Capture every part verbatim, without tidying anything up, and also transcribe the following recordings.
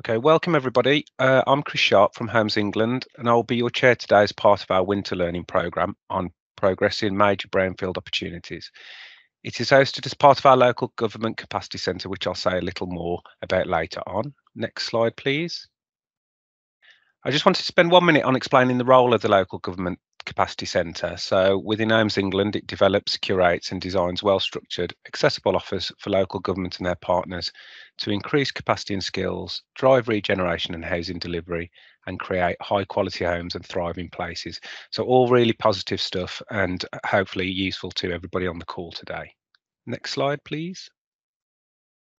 Okay, welcome everybody. Uh, I'm Chris Sharp from Homes England and I'll be your chair today as part of our winter learning programme on progressing major brownfield opportunities. It is hosted as part of our local government capacity centre, which I'll say a little more about later on. Next slide, please. I just wanted to spend one minute on explaining the role of the local government capacity centre. So within Homes England, it develops, curates and designs well-structured, accessible offers for local government and their partners to increase capacity and skills, drive regeneration and housing delivery, and create high quality homes and thriving places. So all really positive stuff and hopefully useful to everybody on the call today. Next slide, please.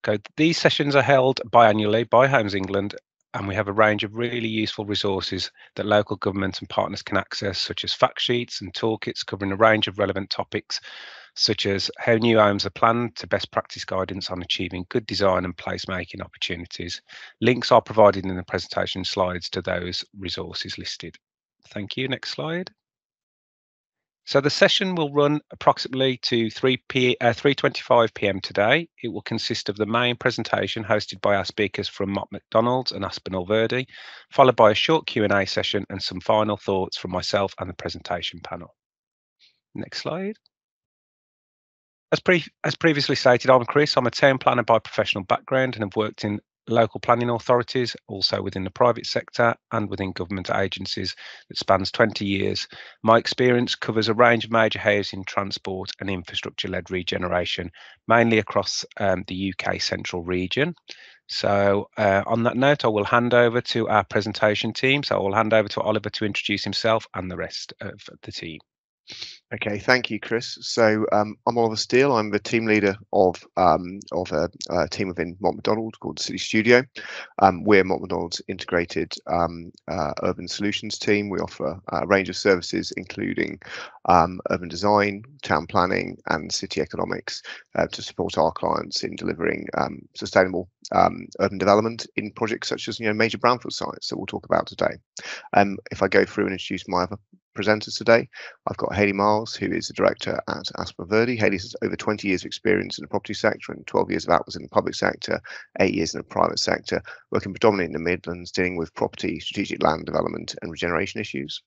Okay, these sessions are held biannually by Homes England, and we have a range of really useful resources that local governments and partners can access, such as fact sheets and toolkits covering a range of relevant topics, such as how new homes are planned to best practice guidance on achieving good design and placemaking opportunities. Links are provided in the presentation slides to those resources listed. Thank you. Next slide. So the session will run approximately to three twenty-five p m today. It will consist of the main presentation hosted by our speakers from Mott MacDonald and Aspinall Verde, followed by a short Q and A session and some final thoughts from myself and the presentation panel. Next slide. As, pre as previously stated, I'm Chris. I'm a town planner by professional background and have worked in local planning authorities, also within the private sector and within government agencies that spans twenty years. My experience covers a range of major housing, transport and infrastructure led regeneration, mainly across um, the U K central region. So uh, on that note, I will hand over to our presentation team. So I will hand over to Oliver to introduce himself and the rest of the team. Okay, thank you, Chris. So um, I'm Oliver Steele. I'm the team leader of um, of a, a team within Mott MacDonald called City Studio. Um, we're Mott MacDonald's integrated um, uh, urban solutions team. We offer a range of services, including um, urban design, town planning, and city economics, uh, to support our clients in delivering um, sustainable um, urban development in projects such as you know major brownfield sites that we'll talk about today. Um, if I go through and introduce my other presenters today, I've got Hayley Miles, who is the director at Aspinall Verde. Hayley has over twenty years of experience in the property sector, and twelve years of that was in the public sector, eight years in the private sector, working predominantly in the Midlands, dealing with property, strategic land development and regeneration issues.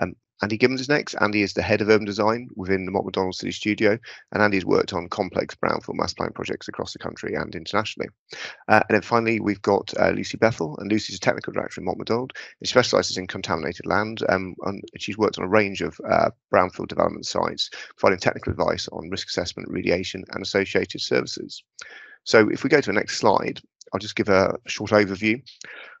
Um, Andy Gibbons is next. Andy is the head of urban design within the Mott MacDonald City Studio, and Andy's worked on complex brownfield master plan projects across the country and internationally. Uh, and then finally, we've got uh, Lucy Bethel, and Lucy's a technical director in Mott MacDonald. She specialises in contaminated land, um, and she's worked on a range of uh, brownfield development sites, providing technical advice on risk assessment, remediation, and associated services. So if we go to the next slide, I'll just give a short overview.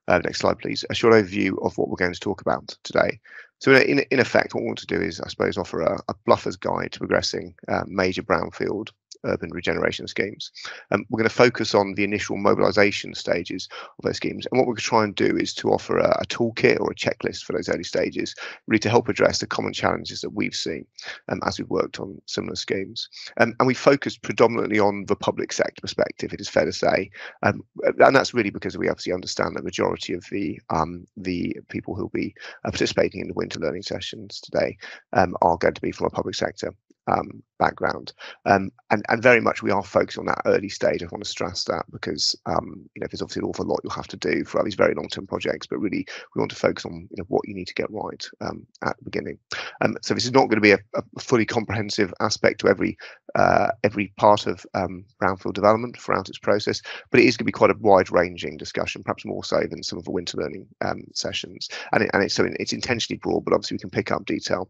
Uh, next slide, please. A short overview of what we're going to talk about today. So in, in effect, what we want to do is, I suppose, offer a, a bluffer's guide to progressing uh, major brownfield urban regeneration schemes. Um, we're going to focus on the initial mobilisation stages of those schemes. And what we're going to try and do is to offer a, a toolkit or a checklist for those early stages, really to help address the common challenges that we've seen um, as we've worked on similar schemes. Um, and we focused predominantly on the public sector perspective, it is fair to say. Um, and that's really because we obviously understand the majority of the, um, the people who'll be uh, participating in the winter learning sessions today um, are going to be from a public sector Um, background, um, and and very much we are focused on that early stage. I want to stress that because um, you know there's obviously an awful lot you'll have to do for these very long-term projects, but really we want to focus on you know what you need to get right um, at the beginning. Um, so this is not going to be a, a fully comprehensive aspect to every uh, every part of um, brownfield development throughout its process, but it is going to be quite a wide-ranging discussion, perhaps more so than some of the winter learning um, sessions. And it, and it's so it's intentionally broad, but obviously we can pick up detail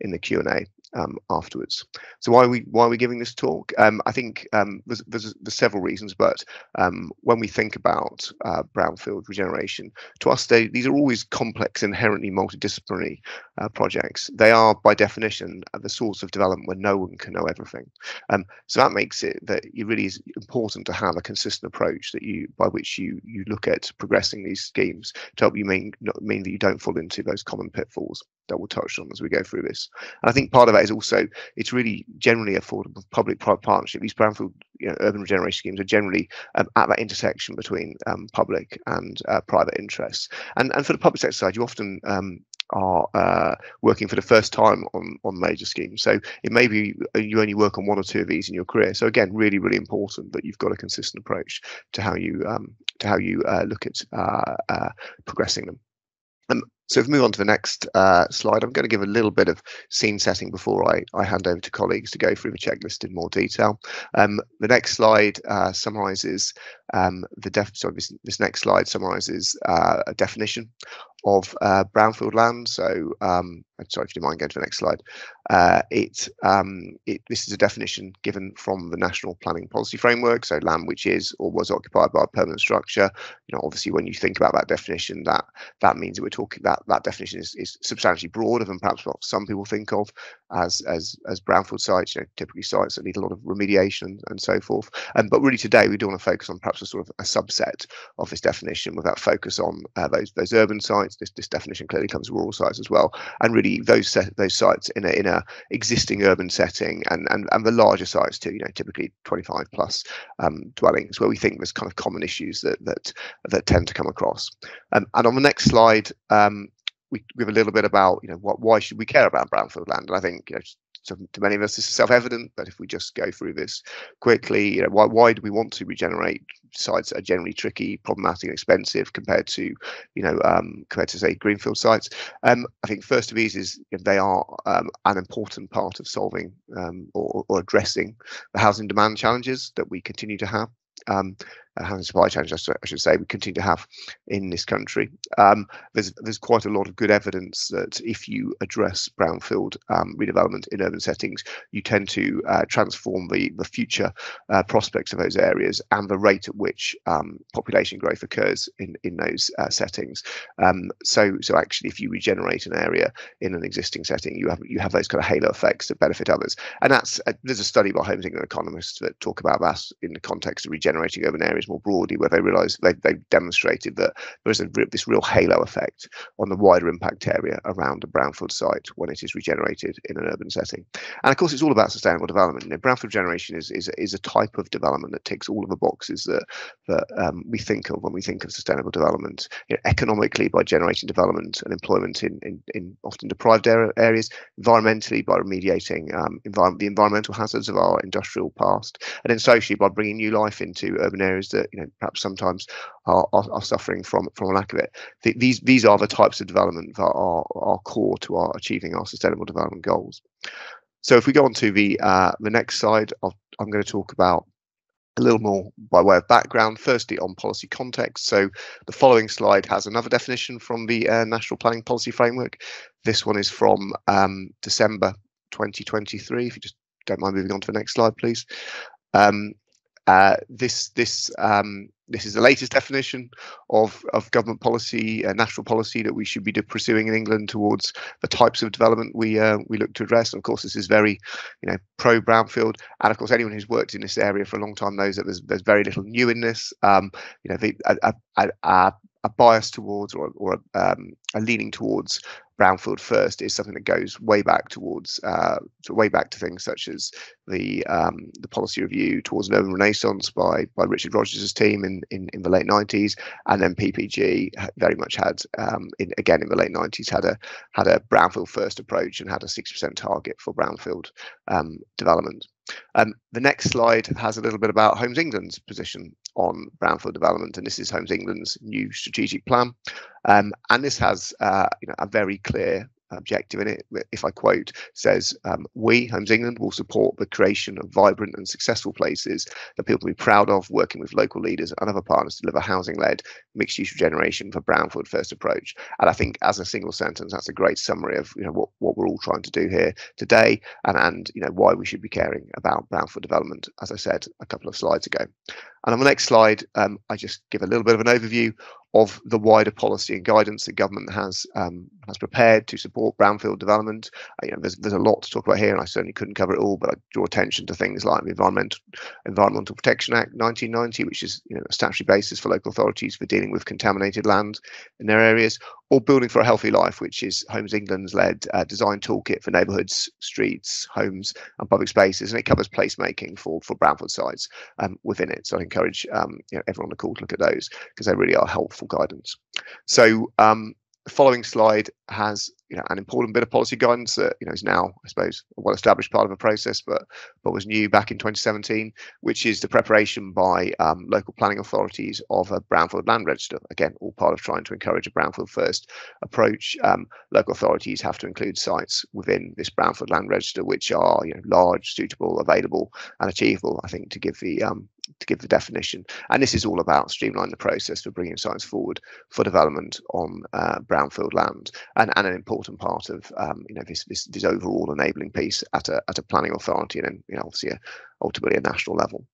in the Q and A. Um, afterwards. So why are we why are we giving this talk? Um, I think um, there's, there's, there's several reasons, but um, when we think about uh, brownfield regeneration, to us they, these are always complex, inherently multidisciplinary uh, projects. They are by definition the source of development where no one can know everything. Um, so that makes it that it really is important to have a consistent approach that you by which you you look at progressing these schemes to help you mean mean that you don't fall into those common pitfalls that we'll touch on as we go through this. And I think part of that is also it's really generally affordable public-private partnership. These brownfield you know, urban regeneration schemes are generally um, at that intersection between um, public and uh, private interests. And and for the public sector side, you often um, are uh, working for the first time on, on major schemes. So it may be you only work on one or two of these in your career. So again, really, really important that you've got a consistent approach to how you um, to how you uh, look at uh, uh, progressing them. Um, so if we move on to the next uh, slide, I'm going to give a little bit of scene setting before I, I hand over to colleagues to go through the checklist in more detail. Um, the next slide uh, summarises um, the def sorry, this, this next slide summarises uh, a definition of uh, brownfield land. So um, I'm sorry, if you don't mind going to the next slide. Uh, it, um, it this is a definition given from the National Planning Policy Framework. So land which is or was occupied by a permanent structure. You know, obviously, when you think about that definition, that that means that we're talking that that definition is, is substantially broader than perhaps what some people think of as as as brownfield sites. You know, typically sites that need a lot of remediation and so forth. And um, but really today we do want to focus on perhaps a sort of a subset of this definition, with that focus on uh, those those urban sites. This this definition clearly comes to rural sites as well, and really those those sites in a in a existing urban setting, and and and the larger sites too. You know, typically twenty-five plus um, dwellings, where we think there's kind of common issues that that that tend to come across. Um, and on the next slide, um, we give a little bit about you know what why should we care about brownfield land, and I think you know. So to many of us, this is self-evident, but if we just go through this quickly, you know, why, why do we want to regenerate sites that are generally tricky, problematic, and expensive compared to, you know, um, compared to say greenfield sites? Um, I think first of these is you know, they are um, an important part of solving um, or, or addressing the housing demand challenges that we continue to have. Um, Uh, housing supply chains, I should say, we continue to have in this country. Um, there's there's quite a lot of good evidence that if you address brownfield um, redevelopment in urban settings, you tend to uh, transform the the future uh, prospects of those areas and the rate at which um, population growth occurs in in those uh, settings. Um, so so actually, if you regenerate an area in an existing setting, you have you have those kind of halo effects that benefit others. And that's uh, there's a study by Homes England economists that talk about that in the context of regenerating urban areas more broadly, where they realise they've, they've demonstrated that there's a, this real halo effect on the wider impact area around a brownfield site when it is regenerated in an urban setting. And of course, it's all about sustainable development. You know, brownfield generation is, is, is a type of development that ticks all of the boxes that, that um, we think of when we think of sustainable development. You know, economically, by generating development and employment in, in, in often deprived areas, environmentally, by remediating um, environment, the environmental hazards of our industrial past, and then socially, by bringing new life into urban areas that you know perhaps sometimes are, are, are suffering from from a lack of it. Th these these are the types of development that are are core to our achieving our sustainable development goals. So if we go on to the uh, the next slide, I'll, I'm going to talk about a little more by way of background, firstly on policy context. So the following slide has another definition from the uh, National Planning Policy Framework. This one is from um, December twenty twenty-three. If you just don't mind moving on to the next slide, please. Um, Uh, this this um, this is the latest definition of of government policy, uh, national policy that we should be pursuing in England towards the types of development we uh, we look to address. And of course, this is very, you know, pro brownfield. And of course, anyone who's worked in this area for a long time knows that there's there's very little new in this. Um, you know, the, a, a, a, a bias towards or or um, a leaning towards brownfield first is something that goes way back towards uh, way back to things such as the um, the policy review towards an urban renaissance by by Richard Rogers' team in, in in the late nineties, and then P P G very much had um, in, again in the late nineties had a had a brownfield first approach and had a six percent target for brownfield um, development. Um, the next slide has a little bit about Homes England's position on brownfield development, and this is Homes England's new strategic plan. Um, and this has uh, you know, a very clear objective in it. If I quote, says, um, we, Homes England, will support the creation of vibrant and successful places that people will be proud of, working with local leaders and other partners to deliver housing-led mixed-use regeneration for brownfield first approach. And I think as a single sentence, that's a great summary of you know what, what we're all trying to do here today, and, and you know why we should be caring about brownfield development, as I said a couple of slides ago. And on the next slide, um, I just give a little bit of an overview of the wider policy and guidance that government has um, has prepared to support brownfield development. Uh, you know, there's there's a lot to talk about here, and I certainly couldn't cover it all. But I draw attention to things like the Environmental Environmental Protection Act nineteen ninety, which is you know a statutory basis for local authorities for dealing with contaminated land in their areas, or Building for a Healthy Life, which is Homes England's led uh, design toolkit for neighbourhoods, streets, homes, and public spaces, and it covers placemaking for for brownfield sites um, within it. So I encourage um, you know, everyone on the call to look at those because they really are helpful guidance. So um, The following slide has, you know, an important bit of policy guidance that, you know, is now, I suppose, a well-established part of a process, but but was new back in twenty seventeen, which is the preparation by um, local planning authorities of a brownfield land register. Again, all part of trying to encourage a brownfield first approach. Um, local authorities have to include sites within this brownfield land register, which are, you know, large, suitable, available, and achievable. I think to give the um, to give the definition, and this is all about streamlining the process for bringing science forward for development on uh, brownfield land, and, and an important part of um, you know this, this this overall enabling piece at a at a planning authority, and then, you know, obviously a, ultimately a national level.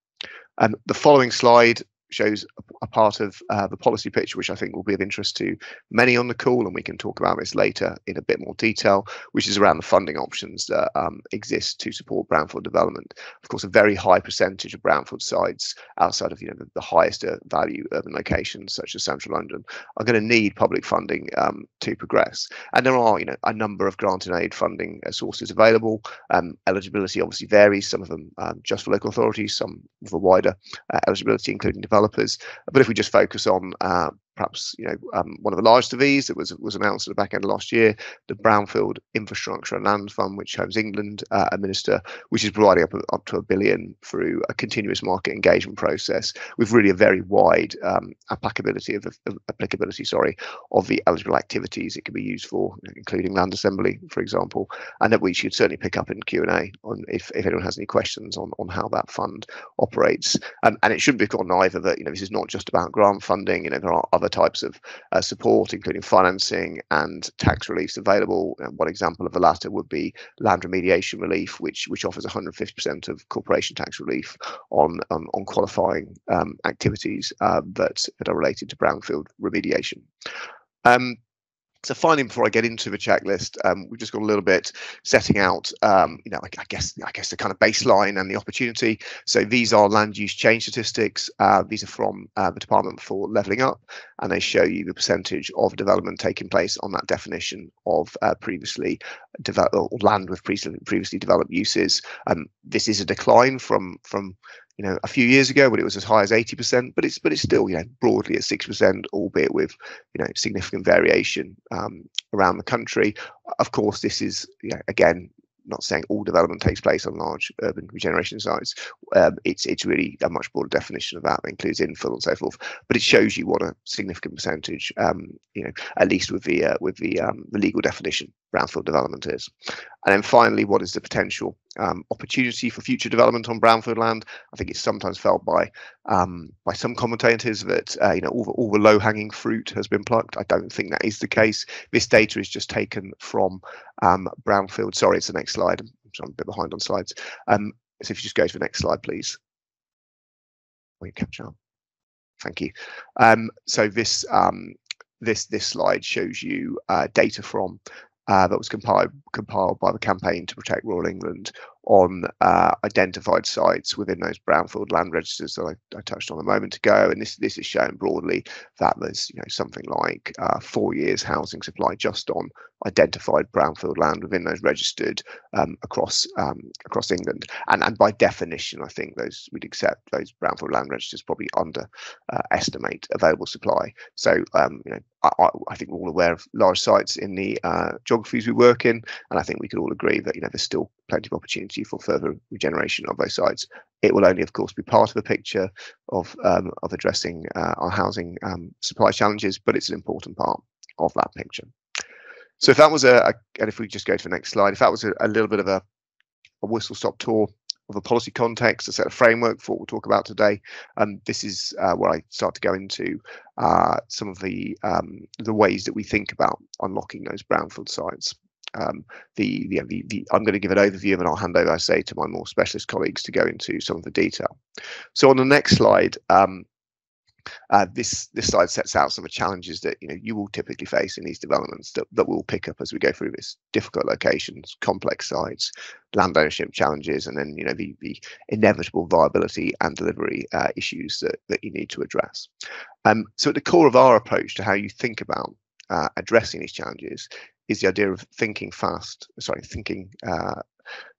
Um, the following slide shows a part of uh, the policy picture, which I think will be of interest to many on the call, and we can talk about this later in a bit more detail, which is around the funding options that um, exist to support brownfield development. Of course, a very high percentage of brownfield sites outside of, you know, the, the highest value urban locations, such as central London, are going to need public funding um, to progress. And there are, you know, a number of grant and aid funding sources available. Um, eligibility obviously varies, some of them um, just for local authorities, some for wider uh, eligibility, including development. Developers. But if we just focus on uh, perhaps, you know, um, one of the largest of these that was was announced at the back end of last year, the Brownfield Infrastructure and Land Fund, which Homes England uh, administer, which is providing up, up to a billion through a continuous market engagement process, with really a very wide um, applicability of, of applicability, sorry, of the eligible activities it can be used for, including land assembly, for example, and that we should certainly pick up in Q and A on if, if anyone has any questions on on how that fund operates. Um, and it shouldn't be forgotten either that, you know, this is not just about grant funding. You know, there are other types of uh, support, including financing and tax reliefs available. And one example of the latter would be land remediation relief, which which offers one hundred fifty percent of corporation tax relief on um, on qualifying um, activities uh, that that are related to brownfield remediation. Um, So finally, before I get into the checklist, um, we've just got a little bit setting out, um, you know, I, I guess, I guess the kind of baseline and the opportunity. So these are land use change statistics. Uh, these are from uh, the Department for Levelling Up, and they show you the percentage of development taking place on that definition of uh, previously developed or land with previously developed uses. Um, this is a decline from from. You know, a few years ago, when it was as high as eighty percent, but it's but it's still, you know, broadly at six percent, albeit with, you know, significant variation um, around the country. Of course, this is, you know, again, not saying all development takes place on large urban regeneration sites. Um, it's it's really a much broader definition of that, that includes infill and so forth. But it shows you what a significant percentage, um, you know, at least with the uh, with the um, the legal definition, brownfield development is. And then finally, what is the potential um, opportunity for future development on brownfield land? I think it's sometimes felt by um, by some commentators that uh, you know all the, all the low-hanging fruit has been plucked. I don't think that is the case. This data is just taken from um, brownfield. Sorry, it's the next slide. I'm a bit behind on slides. Um, so if you just go to the next slide, please. Will you catch up? Thank you. Um, so this um, this this slide shows you uh, data from. Uh, that was compiled, compiled by the Campaign to Protect Rural England on uh, identified sites within those brownfield land registers that I, I touched on a moment ago. And this this is shown broadly that there's, you know, something like uh, four years housing supply just on identified brownfield land within those registered um, across um, across England. And and by definition, I think those we'd accept those brownfield land registers probably under uh, estimate available supply. So um, you know, I, I think we're all aware of large sites in the uh, geographies we work in, and I think we could all agree that, you know, there's still plenty of opportunity for further regeneration of those sites. It will only, of course, be part of the picture of um, of addressing uh, our housing um, supply challenges, but it's an important part of that picture. So if that was a, a and if we just go to the next slide, if that was a, a little bit of a, a whistle-stop tour of a policy context, a set of framework for what we'll talk about today. Um, this is uh, where I start to go into uh, some of the um, the ways that we think about unlocking those brownfield sites. Um, the, the, the, the I'm going to give an overview, and I'll hand over, I say, to my more specialist colleagues to go into some of the detail. So on the next slide, um, uh, this this slide sets out some of the challenges that, you know, you will typically face in these developments that, that we'll pick up as we go through this: difficult locations, complex sites, land ownership challenges, and then, you know, the, the inevitable viability and delivery uh, issues that, that you need to address. Um, so at the core of our approach to how you think about uh, addressing these challenges is the idea of thinking fast, sorry, thinking uh,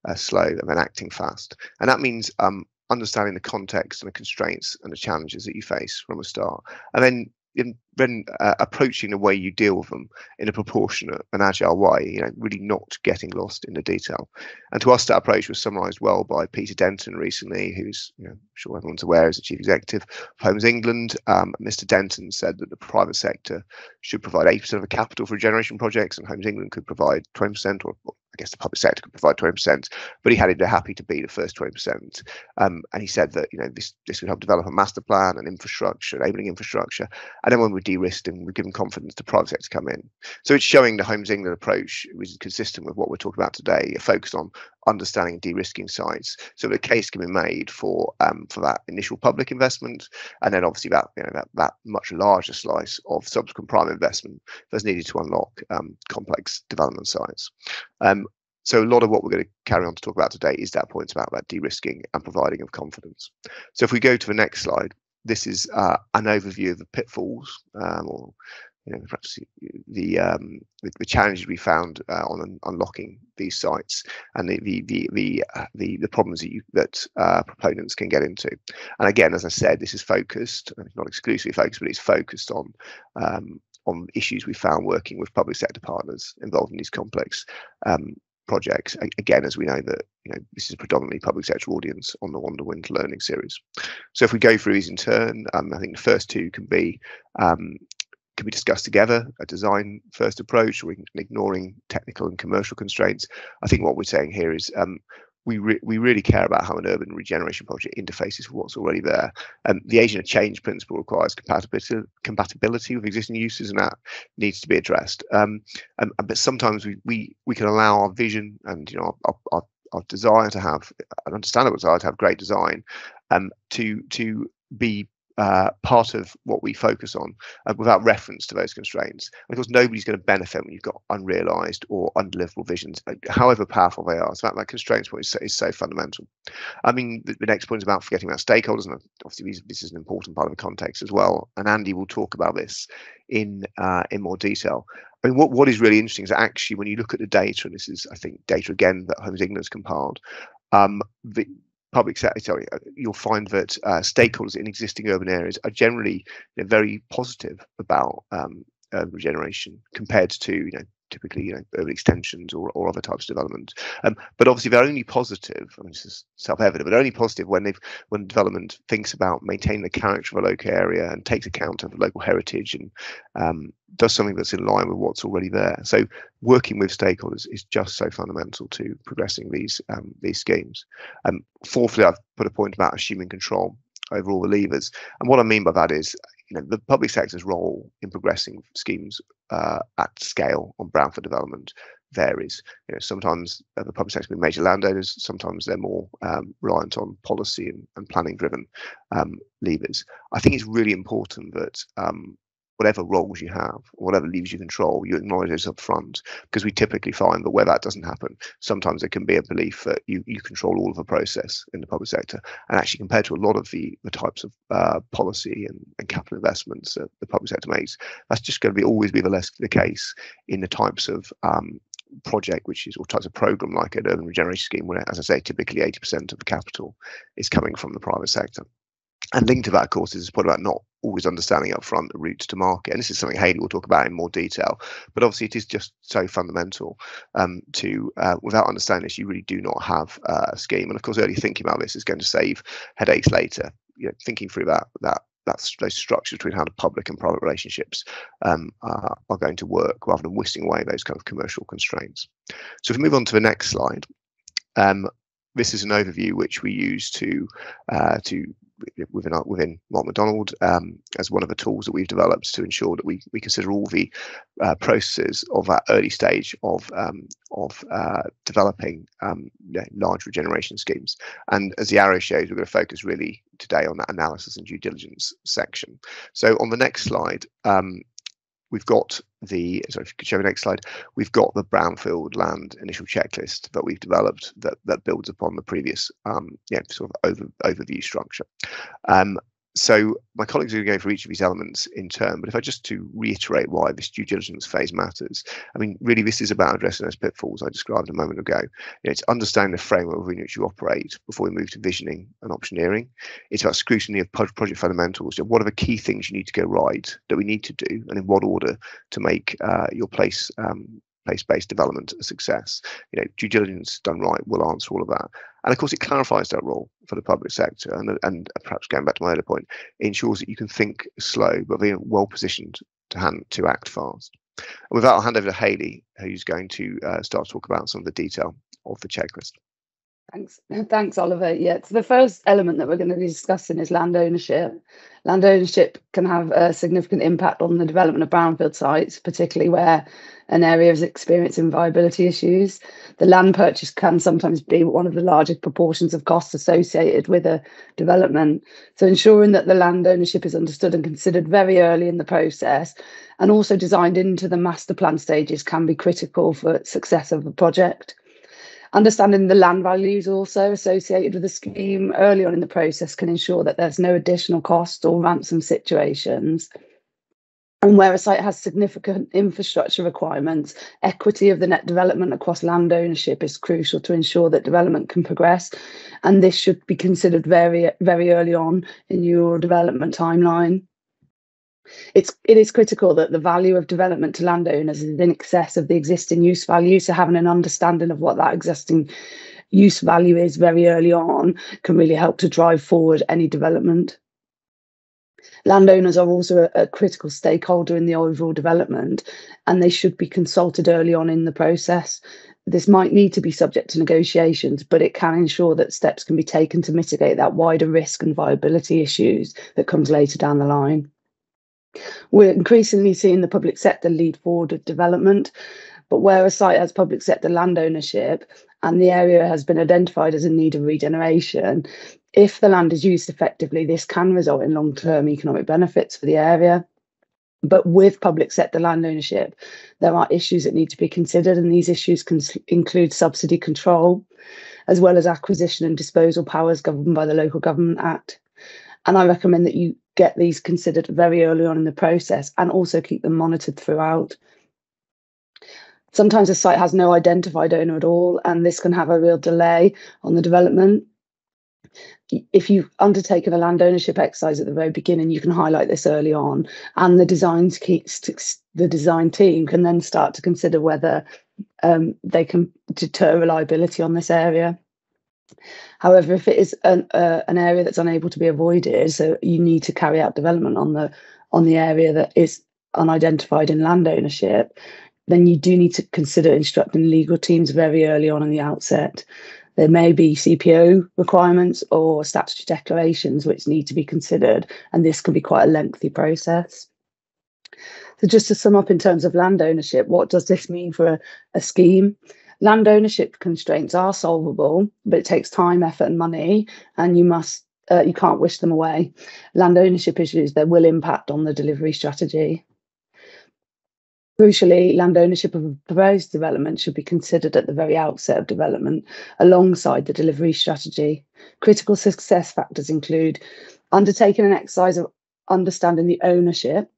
uh, slow and then acting fast. And that means um, understanding the context and the constraints and the challenges that you face from the start. And then in then uh, approaching the way you deal with them in a proportionate and agile way, you know, really not getting lost in the detail. And to us, that approach was summarised well by Peter Denton recently, who's, you know, I'm sure everyone's aware, is the chief executive of Homes England. Um, Mister Denton said that the private sector should provide eighty percent of the capital for regeneration projects, and Homes England could provide twenty percent, or I guess the public sector could provide twenty percent, but he had it happy to be the first twenty percent. Um, and he said that, you know, this, this would help develop a master plan and infrastructure, enabling infrastructure. And then when we de-risked and we're given confidence to private sector to come in. So it's showing the Homes England approach, which is consistent with what we're talking about today, a focus on understanding and de-risking sites. So the case can be made for um, for that initial public investment, and then obviously that, you know, that, that much larger slice of subsequent prime investment that's needed to unlock um, complex development sites. Um, So a lot of what we're going to carry on to talk about today is that point about that de-risking and providing of confidence. So if we go to the next slide, this is uh, an overview of the pitfalls, um, or you know, perhaps the um, the, the challenges we found uh, on un unlocking these sites, and the the the the uh, the, the problems that you, that uh, proponents can get into. And again, as I said, this is focused, and it's not exclusively focused, but it's focused on. Um, on issues we found working with public sector partners involved in these complex um, projects. Again, as we know that, you know, this is predominantly public sector audience on the Wander Wind Learning Series. So if we go through these in turn, um, I think the first two can be um, can be discussed together, a design first approach, or ignoring technical and commercial constraints. I think what we're saying here is um, We, re we really care about how an urban regeneration project interfaces with what's already there. Um, the agent of change principle requires compatibility, compatibility with existing uses, and that needs to be addressed. Um, and, but sometimes we, we we can allow our vision and, you know, our, our, our desire to have an understandable desire to have great design um, to to be Uh, part of what we focus on uh, without reference to those constraints. And of course, nobody's going to benefit when you've got unrealised or undeliverable visions, uh, however powerful they are. So that, that constraints point is so, is so fundamental. I mean, the, the next point is about forgetting about stakeholders, and obviously this, this is an important part of the context as well. And Andy will talk about this in uh, in more detail. I mean, what, what is really interesting is that actually when you look at the data, and this is, I think, data again that Homes England's compiled, um, the public sector, sorry, you'll find that uh, stakeholders in existing urban areas are generally, you know, very positive about um, urban regeneration compared to, you know, typically, you know, urban extensions or, or other types of development. Um, but obviously they're only positive, I mean, this is self-evident, but only positive when they've when development thinks about maintaining the character of a local area and takes account of local heritage and um, does something that's in line with what's already there. So working with stakeholders is just so fundamental to progressing these um, these schemes. Um, fourthly, I've put a point about assuming control over all the levers. And what I mean by that is, you know, the public sector's role in progressing schemes uh, at scale on brownfield development varies. You know, sometimes uh, the public sector can be major landowners, sometimes they're more um, reliant on policy and, and planning-driven um, levers. I think it's really important that um, whatever roles you have, whatever levers you control, you acknowledge those up front, because we typically find that where that doesn't happen, sometimes there can be a belief that you, you control all of the process in the public sector. And actually, compared to a lot of the, the types of uh, policy and, and capital investments that the public sector makes, that's just going to be always be the less the case in the types of um, project, which is all types of program like an urban regeneration scheme, where, as I say, typically eighty percent of the capital is coming from the private sector. And linked to that, of course, is this point about not always understanding up front the routes to market. And this is something Hayley will talk about in more detail. But obviously, it is just so fundamental um, to, uh, without understanding this, you really do not have uh, a scheme. And of course, early thinking about this is going to save headaches later. You know, thinking through that, that that's those structures between how the public and private relationships um, are, are going to work, rather than whistling away those kind of commercial constraints. So if we move on to the next slide, um, this is an overview which we use to uh, to within our, within Mott MacDonald um, as one of the tools that we've developed to ensure that we, we consider all the uh, processes of that early stage of um, of uh, developing um, you know, large regeneration schemes. And as the arrow shows, we're going to focus really today on that analysis and due diligence section. So on the next slide, um, we've got the, sorry, if you could show the next slide, we've got the Brownfield Land initial checklist that we've developed that, that builds upon the previous um, yeah, sort of over, overview structure. Um, So my colleagues are going to go for each of these elements in turn, but if I just to reiterate why this due diligence phase matters, I mean, really, this is about addressing those pitfalls I described a moment ago. You know, it's understanding the framework within which you operate before we move to visioning and optioneering. It's about scrutiny of project fundamentals. So what are the key things you need to go right that we need to do, and in what order to make uh, your place um, place-based development a success? You know, due diligence done right will answer all of that. And of course, it clarifies that role for the public sector, and, and perhaps going back to my other point, it ensures that you can think slow but being well positioned to hand to act fast. And with that, I'll hand over to Hayley, who's going to uh, start to talk about some of the detail of the checklist. Thanks, thanks, Oliver. Yeah, so the first element that we're going to be discussing is land ownership. Land ownership can have a significant impact on the development of brownfield sites, particularly where an area is experiencing viability issues. The land purchase can sometimes be one of the largest proportions of costs associated with a development. So ensuring that the land ownership is understood and considered very early in the process, and also designed into the master plan stages, can be critical for success of a project. Understanding the land values also associated with the scheme early on in the process can ensure that there's no additional cost or ransom situations. And where a site has significant infrastructure requirements, equity of the net development across land ownership is crucial to ensure that development can progress. And this should be considered very, very early on in your development timeline. It's, it is critical that the value of development to landowners is in excess of the existing use value, so having an understanding of what that existing use value is very early on can really help to drive forward any development. Landowners are also a, a critical stakeholder in the overall development, and they should be consulted early on in the process. This might need to be subject to negotiations, but it can ensure that steps can be taken to mitigate that wider risk and viability issues that comes later down the line. We're increasingly seeing the public sector lead forward with development, but where a site has public sector land ownership and the area has been identified as in need of regeneration, if the land is used effectively, this can result in long-term economic benefits for the area. But with public sector land ownership, there are issues that need to be considered, and these issues can include subsidy control, as well as acquisition and disposal powers governed by the Local Government Act. And I recommend that you get these considered very early on in the process, and also keep them monitored throughout. Sometimes a site has no identified owner at all, and this can have a real delay on the development. If you've undertaken a land ownership exercise at the very beginning, you can highlight this early on, and the design, the design team can then start to consider whether um, they can deter reliability on this area. However, if it is an, uh, an area that's unable to be avoided, so you need to carry out development on the on the area that is unidentified in land ownership, then you do need to consider instructing legal teams very early on in the outset. There may be C P O requirements or statutory declarations which need to be considered, and this can be quite a lengthy process. So just to sum up in terms of land ownership, what does this mean for a, a scheme? Land ownership constraints are solvable, but it takes time, effort and money, and you must uh, you can't wish them away. Land ownership issues, they will impact on the delivery strategy. Crucially, land ownership of a proposed development should be considered at the very outset of development, alongside the delivery strategy. Critical success factors include undertaking an exercise of understanding the ownership,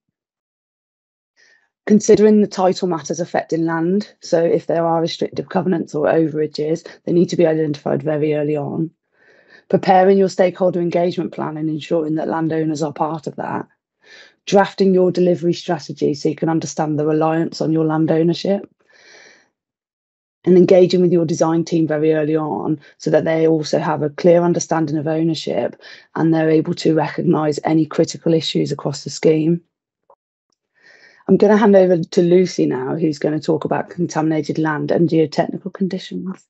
considering the title matters affecting land, so if there are restrictive covenants or overages, they need to be identified very early on. Preparing your stakeholder engagement plan and ensuring that landowners are part of that. Drafting your delivery strategy so you can understand the reliance on your land ownership. And engaging with your design team very early on so that they also have a clear understanding of ownership and they're able to recognise any critical issues across the scheme. I'm going to hand over to Lucy now, who's going to talk about contaminated land and geotechnical conditions.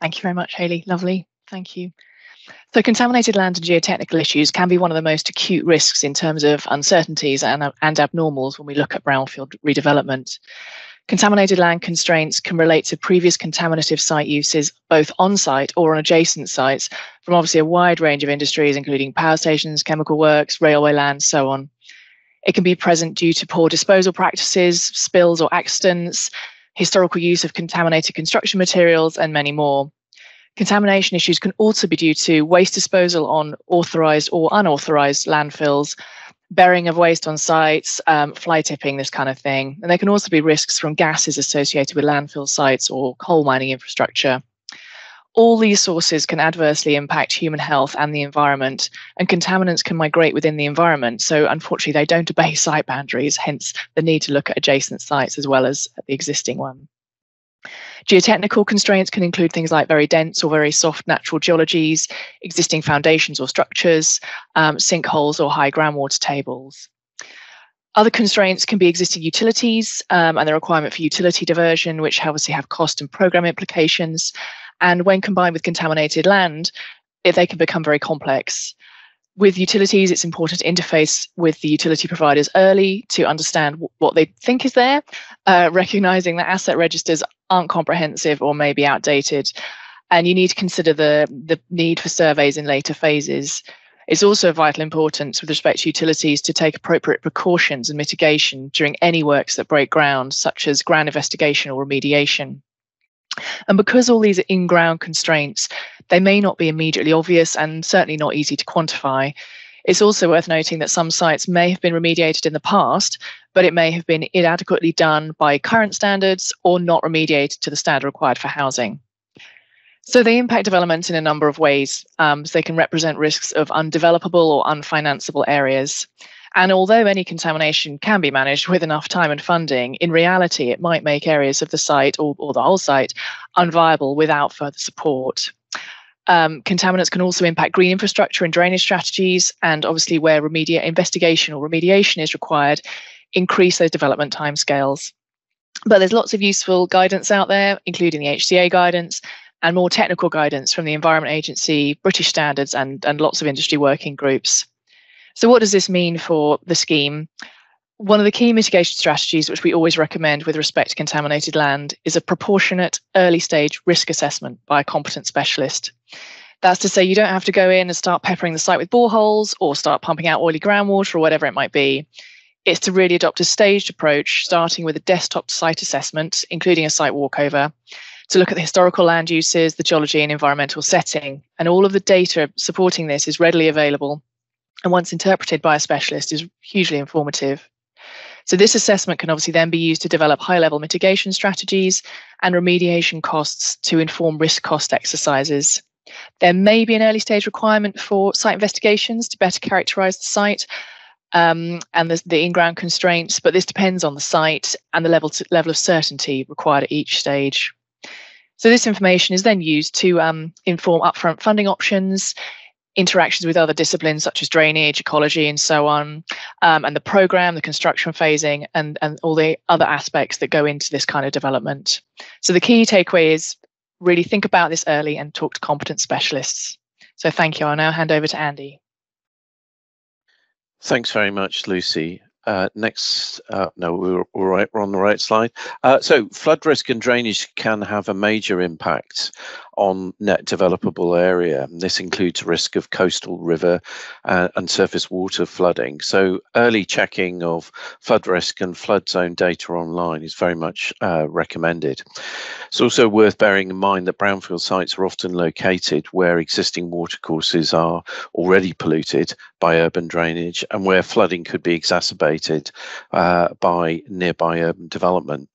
Thank you very much, Hayley. Lovely. Thank you. So contaminated land and geotechnical issues can be one of the most acute risks in terms of uncertainties and, and abnormals when we look at brownfield redevelopment. Contaminated land constraints can relate to previous contaminative site uses, both on-site or on adjacent sites, from obviously a wide range of industries, including power stations, chemical works, railway land, so on. It can be present due to poor disposal practices, spills or accidents, historical use of contaminated construction materials, and many more. Contamination issues can also be due to waste disposal on authorised or unauthorised landfills, burying of waste on sites, um, fly tipping, this kind of thing. And there can also be risks from gases associated with landfill sites or coal mining infrastructure. All these sources can adversely impact human health and the environment, and contaminants can migrate within the environment. So unfortunately, they don't obey site boundaries, hence the need to look at adjacent sites as well as the existing one. Geotechnical constraints can include things like very dense or very soft natural geologies, existing foundations or structures, um, sinkholes or high groundwater tables. Other constraints can be existing utilities um, and the requirement for utility diversion, which obviously have cost and programme implications. And when combined with contaminated land, they can become very complex. With utilities, it's important to interface with the utility providers early to understand what they think is there, uh, recognising that asset registers aren't comprehensive or may be outdated. And you need to consider the, the need for surveys in later phases. It's also of vital importance with respect to utilities to take appropriate precautions and mitigation during any works that break ground, such as ground investigation or remediation. And because all these are in-ground constraints, they may not be immediately obvious and certainly not easy to quantify. It's also worth noting that some sites may have been remediated in the past, but it may have been inadequately done by current standards or not remediated to the standard required for housing. So they impact development in a number of ways. Um, so they can represent risks of undevelopable or unfinanceable areas. And although any contamination can be managed with enough time and funding, in reality, it might make areas of the site or, or the whole site unviable without further support. Um, contaminants can also impact green infrastructure and drainage strategies, and obviously where remediation investigation or remediation is required, increase those development timescales. But there's lots of useful guidance out there, including the H C A guidance and more technical guidance from the Environment Agency, British standards, and, and lots of industry working groups. So what does this mean for the scheme? One of the key mitigation strategies which we always recommend with respect to contaminated land is a proportionate early stage risk assessment by a competent specialist. That's to say you don't have to go in and start peppering the site with boreholes or start pumping out oily groundwater or whatever it might be. It's to really adopt a staged approach, starting with a desktop site assessment, including a site walkover, to look at the historical land uses, the geology and environmental setting. And all of the data supporting this is readily available, and once interpreted by a specialist is hugely informative. So this assessment can obviously then be used to develop high-level mitigation strategies and remediation costs to inform risk cost exercises. There may be an early stage requirement for site investigations to better characterise the site um, and the, the in-ground constraints, but this depends on the site and the level, to, level of certainty required at each stage. So this information is then used to um, inform upfront funding options, interactions with other disciplines such as drainage, ecology, and so on, um, and the programme, the construction phasing, and, and all the other aspects that go into this kind of development. So the key takeaway is really think about this early and talk to competent specialists. So thank you. I'll now hand over to Andy. Thanks very much, Lucy. Uh, next, uh, no, we're all right, we're on the right slide. Uh, so flood risk and drainage can have a major impact on net developable area. This includes risk of coastal, river uh, and surface water flooding. So early checking of flood risk and flood zone data online is very much uh, recommended. It's also worth bearing in mind that brownfield sites are often located where existing watercourses are already polluted by urban drainage and where flooding could be exacerbated Uh, by nearby urban development.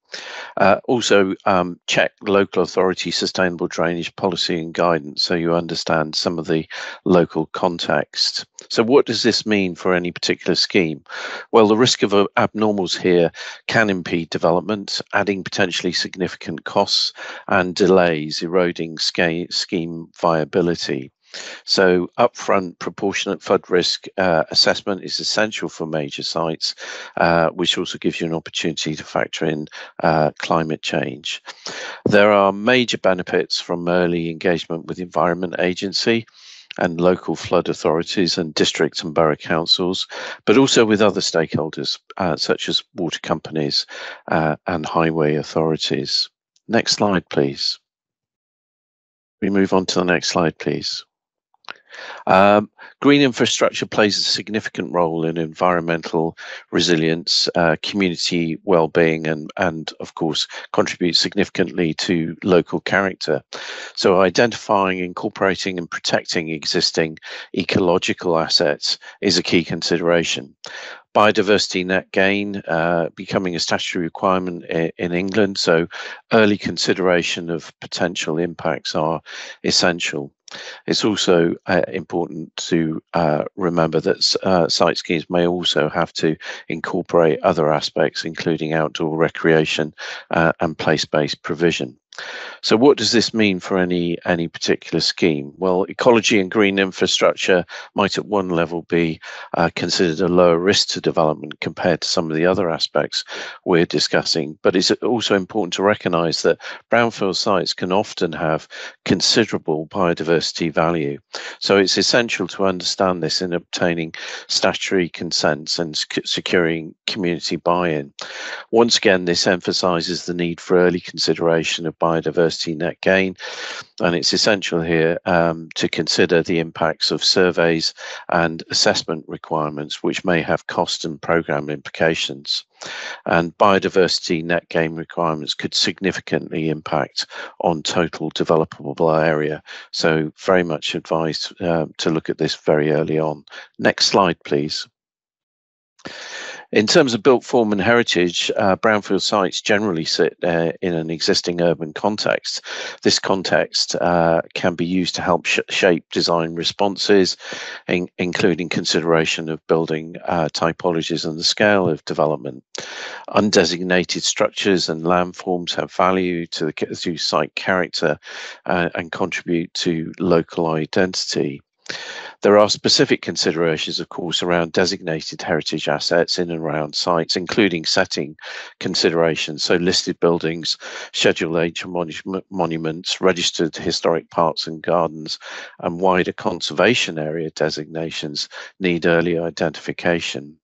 Uh, also um, check local authority sustainable drainage policy and guidance so you understand some of the local context. So what does this mean for any particular scheme? Well, the risk of uh, abnormals here can impede development, adding potentially significant costs and delays, eroding scheme viability. So upfront proportionate flood risk uh, assessment is essential for major sites, uh, which also gives you an opportunity to factor in uh, climate change. There are major benefits from early engagement with the Environment Agency and local flood authorities and districts and borough councils, but also with other stakeholders uh, such as water companies uh, and highway authorities. Next slide, please. We move on to the next slide, please. Um, green infrastructure plays a significant role in environmental resilience, uh, community well-being, and, and of course, contributes significantly to local character. So identifying, incorporating and protecting existing ecological assets is a key consideration. Biodiversity net gain uh, becoming a statutory requirement in England, so early consideration of potential impacts are essential. It's also uh, important to uh, remember that uh, site schemes may also have to incorporate other aspects, including outdoor recreation uh, and place-based provision. So what does this mean for any any particular scheme? Well, ecology and green infrastructure might at one level be uh, considered a lower risk to development compared to some of the other aspects we're discussing. But it's also important to recognise that brownfield sites can often have considerable biodiversity value. So it's essential to understand this in obtaining statutory consents and sc- securing community buy-in. Once again, this emphasises the need for early consideration of biodiversity net gain, and it's essential here um, to consider the impacts of surveys and assessment requirements, which may have cost and programme implications. And biodiversity net gain requirements could significantly impact on total developable area, so very much advised uh, to look at this very early on. Next slide, please. In terms of built form and heritage, uh, brownfield sites generally sit uh, in an existing urban context. This context uh, can be used to help sh shape design responses, in including consideration of building uh, typologies and the scale of development. Undesignated structures and landforms have value to, the, to site character uh, and contribute to local identity. There are specific considerations, of course, around designated heritage assets in and around sites, including setting considerations. So listed buildings, Schedule H monuments, registered historic parks and gardens, and wider conservation area designations need early identification.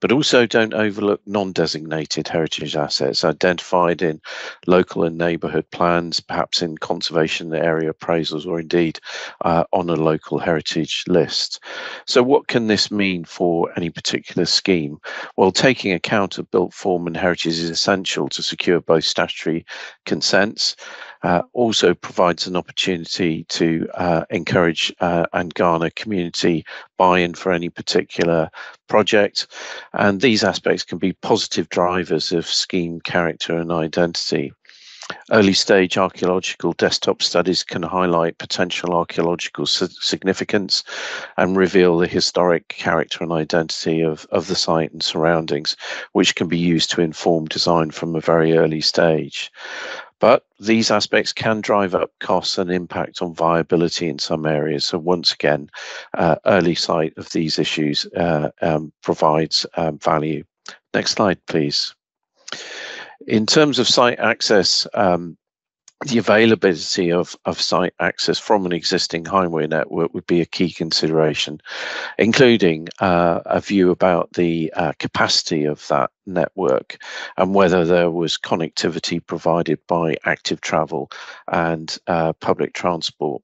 But also don't overlook non-designated heritage assets identified in local and neighbourhood plans, perhaps in conservation area appraisals, or indeed uh, on a local heritage list. So what can this mean for any particular scheme? Well, taking account of built form and heritage is essential to secure both statutory consents. Uh, also provides an opportunity to uh, encourage uh, and garner community buy-in for any particular project. And these aspects can be positive drivers of scheme character and identity. Early stage archaeological desktop studies can highlight potential archaeological significance and reveal the historic character and identity of, of the site and surroundings, which can be used to inform design from a very early stage. But these aspects can drive up costs and impact on viability in some areas. So once again, uh, early sight of these issues uh, um, provides um, value. Next slide, please. In terms of site access, um, the availability of, of site access from an existing highway network would be a key consideration, including uh, a view about the uh, capacity of that network and whether there was connectivity provided by active travel and uh, public transport.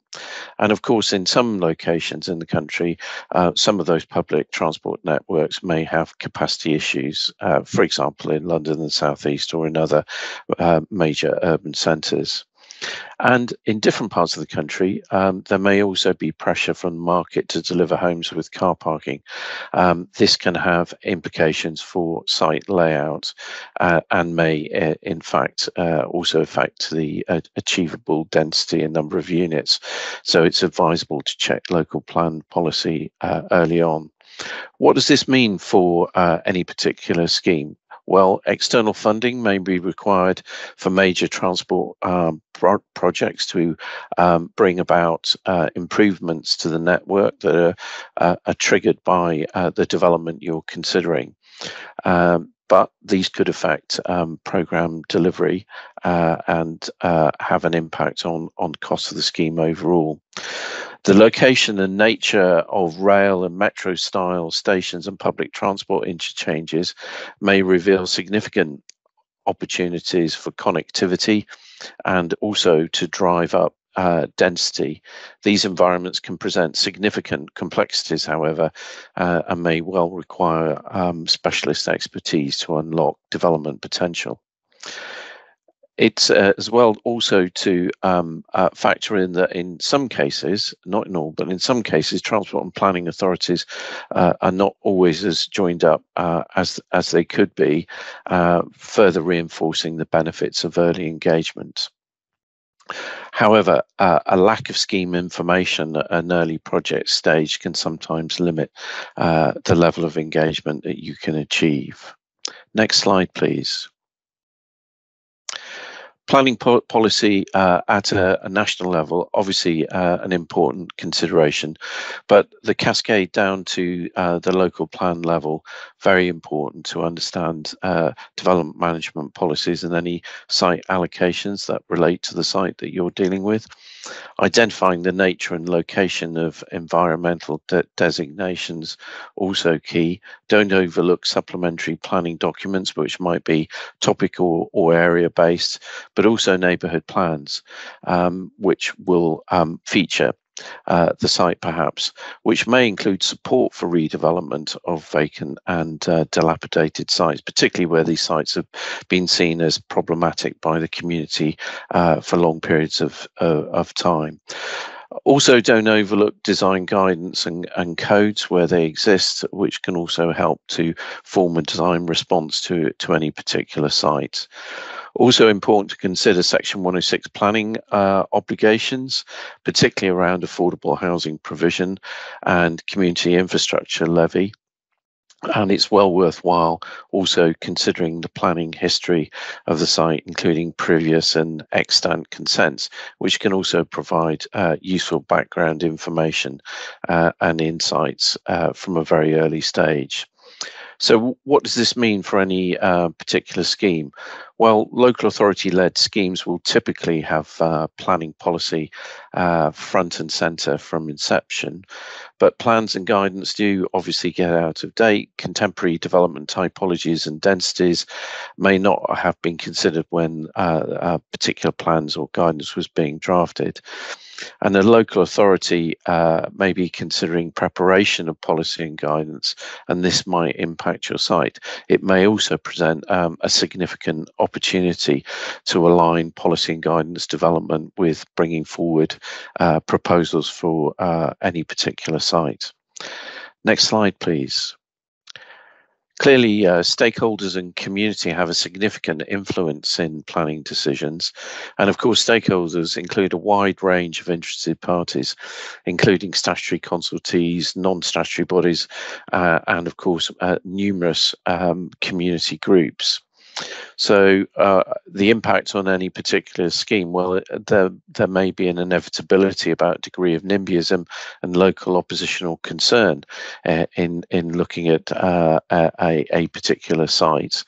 And of course, in some locations in the country, uh, some of those public transport networks may have capacity issues, uh, for example, in London and South East or in other uh, major urban centres. And in different parts of the country, um, there may also be pressure from the market to deliver homes with car parking. Um, this can have implications for site layout uh, and may, uh, in fact, uh, also affect the uh, achievable density and number of units. So it's advisable to check local plan policy uh, early on. What does this mean for uh, any particular scheme? Well, external funding may be required for major transport um, pro projects to um, bring about uh, improvements to the network that are, uh, are triggered by uh, the development you're considering. Um, but these could affect um, programme delivery uh, and uh, have an impact on, on cost of the scheme overall. The location and nature of rail and metro style stations and public transport interchanges may reveal significant opportunities for connectivity and also to drive up uh, density. These environments can present significant complexities, however, uh, and may well require um, specialist expertise to unlock development potential. It's uh, as well also to um, uh, factor in that in some cases, not in all, but in some cases, transport and planning authorities uh, are not always as joined up uh, as, as they could be, uh, further reinforcing the benefits of early engagement. However, uh, a lack of scheme information at an early project stage can sometimes limit uh, the level of engagement that you can achieve. Next slide, please. Planning po policy uh, at a, a national level, obviously uh, an important consideration, but the cascade down to uh, the local plan level, very important to understand uh, development management policies and any site allocations that relate to the site that you're dealing with. Identifying the nature and location of environmental de designations, also key. Don't overlook supplementary planning documents, which might be topical or area based, but also neighbourhood plans, um, which will um, feature uh, the site perhaps, which may include support for redevelopment of vacant and uh, dilapidated sites, particularly where these sites have been seen as problematic by the community uh, for long periods of, uh, of time. Also, don't overlook design guidance and, and codes where they exist, which can also help to form a design response to, to any particular site. Also important to consider Section one oh six planning uh, obligations, particularly around affordable housing provision and community infrastructure levy. And it's well worthwhile also considering the planning history of the site, including previous and extant consents, which can also provide uh, useful background information uh, and insights uh, from a very early stage. So what does this mean for any uh, particular scheme? Well, local authority-led schemes will typically have uh, planning policy uh, front and centre from inception, but plans and guidance do obviously get out of date. Contemporary development typologies and densities may not have been considered when uh, uh, particular plans or guidance was being drafted. And the local authority uh, may be considering preparation of policy and guidance, and this might impact your site. It may also present um, a significant opportunity to align policy and guidance development with bringing forward uh, proposals for uh, any particular site. Next slide, please. Clearly, uh, stakeholders and community have a significant influence in planning decisions. And of course, stakeholders include a wide range of interested parties, including statutory consultees, non-statutory bodies, uh, and of course, uh, numerous um, community groups. So uh, the impact on any particular scheme, well, there, there may be an inevitability about degree of NIMBYism and local oppositional concern uh, in, in looking at uh, a, a particular site.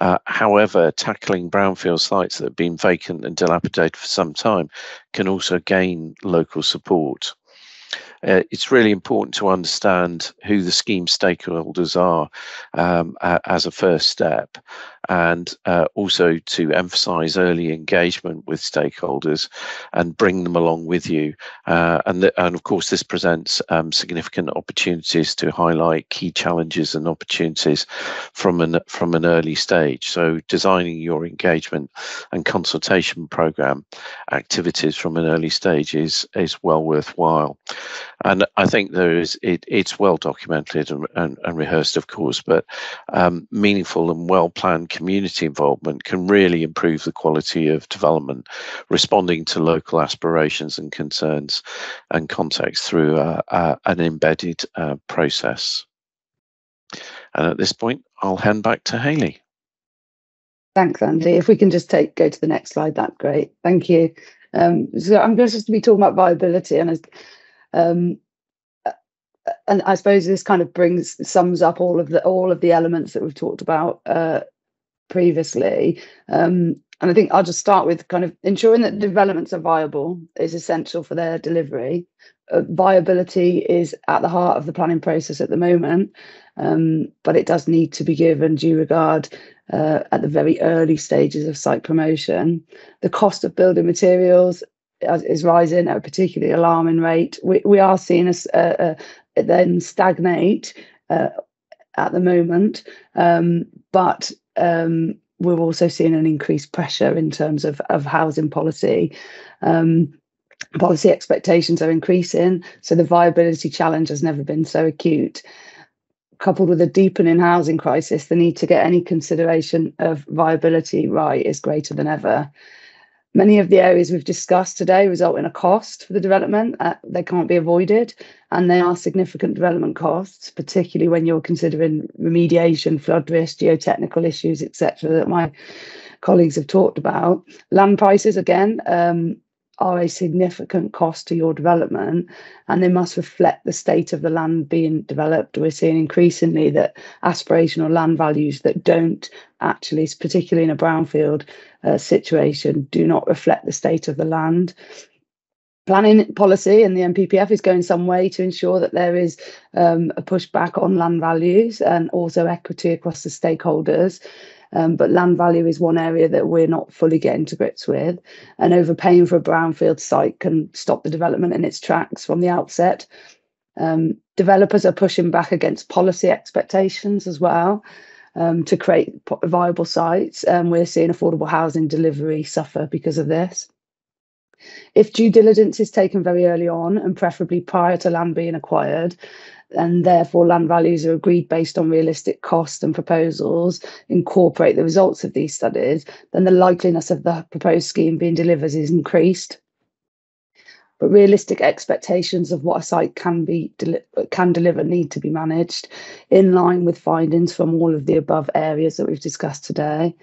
Uh, however, tackling brownfield sites that have been vacant and dilapidated for some time can also gain local support. Uh, it's really important to understand who the scheme stakeholders are um, a, as a first step, and uh, also to emphasise early engagement with stakeholders and bring them along with you. Uh, and, the, and of course, this presents um, significant opportunities to highlight key challenges and opportunities from an, from an early stage. So designing your engagement and consultation programme activities from an early stage is, is well worthwhile. And I think there is it, it's well documented and, and, and rehearsed, of course, but um, meaningful and well-planned community involvement can really improve the quality of development, responding to local aspirations and concerns and context through uh, uh, an embedded uh, process. And at this point, I'll hand back to Hayley. Thanks, Andy. If we can just take go to the next slide, that's great. Thank you. Um, so I'm going to just be talking about viability, and as Um, and I suppose this kind of brings sums up all of the all of the elements that we've talked about uh, previously. Um, and I think I'll just start with kind of ensuring that developments are viable is essential for their delivery. Uh, viability is at the heart of the planning process at the moment, um, but it does need to be given due regard uh, at the very early stages of site promotion. The cost of building materials is rising at a particularly alarming rate. We, we are seeing us uh, uh, then stagnate uh, at the moment, um, but um, we're also seeing an increased pressure in terms of, of housing policy. Um, policy expectations are increasing, so the viability challenge has never been so acute. Coupled with a deepening housing crisis, the need to get any consideration of viability right is greater than ever. Many of the areas we've discussed today result in a cost for the development. Uh, they can't be avoided, and they are significant development costs, particularly when you're considering remediation, flood risk, geotechnical issues, et cetera, that my colleagues have talked about. Land prices, again, um, are a significant cost to your development, and they must reflect the state of the land being developed. We're seeing increasingly that aspirational land values that don't actually, particularly in a brownfield uh, situation, do not reflect the state of the land. Planning policy and the N P P F is going some way to ensure that there is um, a pushback on land values and also equity across the stakeholders. Um, but land value is one area that we're not fully getting to grips with, and overpaying for a brownfield site can stop the development in its tracks from the outset. Um, developers are pushing back against policy expectations as well um, to create viable sites, and we're seeing affordable housing delivery suffer because of this. If due diligence is taken very early on, and preferably prior to land being acquired, and therefore land values are agreed based on realistic costs, and proposals incorporate the results of these studies, then the likeliness of the proposed scheme being delivered is increased. But realistic expectations of what a site can be can deliver need to be managed in line with findings from all of the above areas that we've discussed today.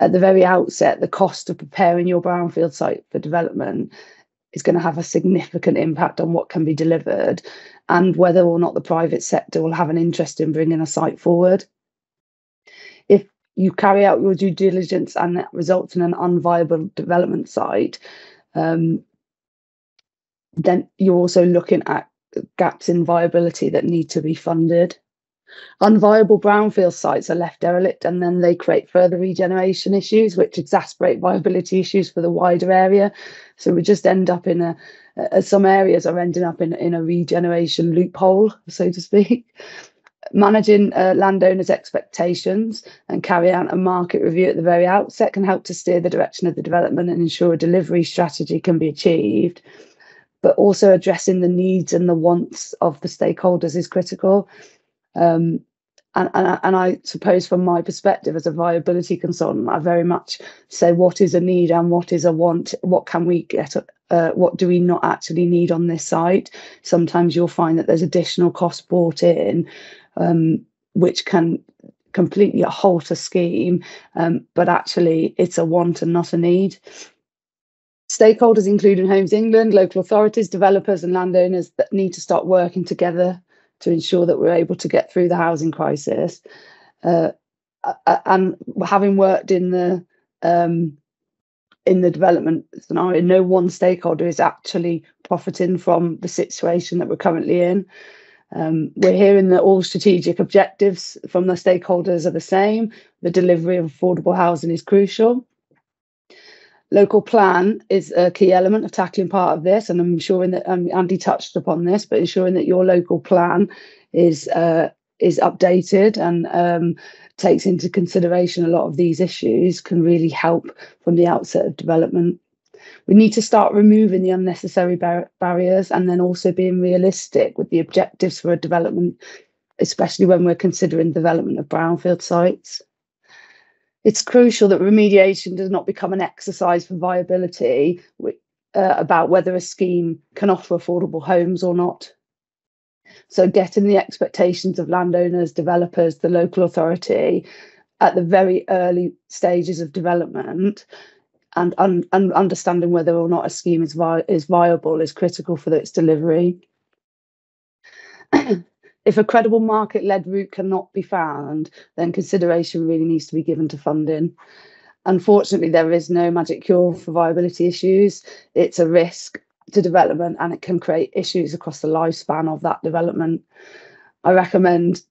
At the very outset, the cost of preparing your brownfield site for development is going to have a significant impact on what can be delivered and whether or not the private sector will have an interest in bringing a site forward. If you carry out your due diligence and that results in an unviable development site, um, then you're also looking at gaps in viability that need to be funded. Unviable brownfield sites are left derelict, and then they create further regeneration issues which exacerbate viability issues for the wider area. So we just end up in a, uh, some areas are ending up in, in a regeneration loophole, so to speak. Managing uh, landowners' expectations and carrying out a market review at the very outset can help to steer the direction of the development and ensure a delivery strategy can be achieved. But also addressing the needs and the wants of the stakeholders is critical. Um, and, and, and I suppose from my perspective as a viability consultant, I very much say what is a need and what is a want, what can we get, uh, what do we not actually need on this site? Sometimes you'll find that there's additional cost brought in, um, which can completely halt a scheme, um, but actually it's a want and not a need. Stakeholders, including Homes England, local authorities, developers and landowners, that need to start working together to ensure that we're able to get through the housing crisis. Uh, and having worked in the um, in the development scenario, no one stakeholder is actually profiting from the situation that we're currently in. Um, we're hearing that all strategic objectives from the stakeholders are the same. The delivery of affordable housing is crucial. Local plan is a key element of tackling part of this, and I'm ensuring that um, Andy touched upon this, but ensuring that your local plan is uh, is updated and um, takes into consideration a lot of these issues can really help from the outset of development. We need to start removing the unnecessary bar barriers and then also being realistic with the objectives for a development, especially when we're considering development of brownfield sites. It's crucial that remediation does not become an exercise for viability uh, about whether a scheme can offer affordable homes or not. So getting the expectations of landowners, developers, the local authority at the very early stages of development and, un and understanding whether or not a scheme is, vi is viable is critical for its delivery. If a credible market-led route cannot be found, then consideration really needs to be given to funding. Unfortunately, there is no magic cure for viability issues. It's a risk to development, and it can create issues across the lifespan of that development. I recommend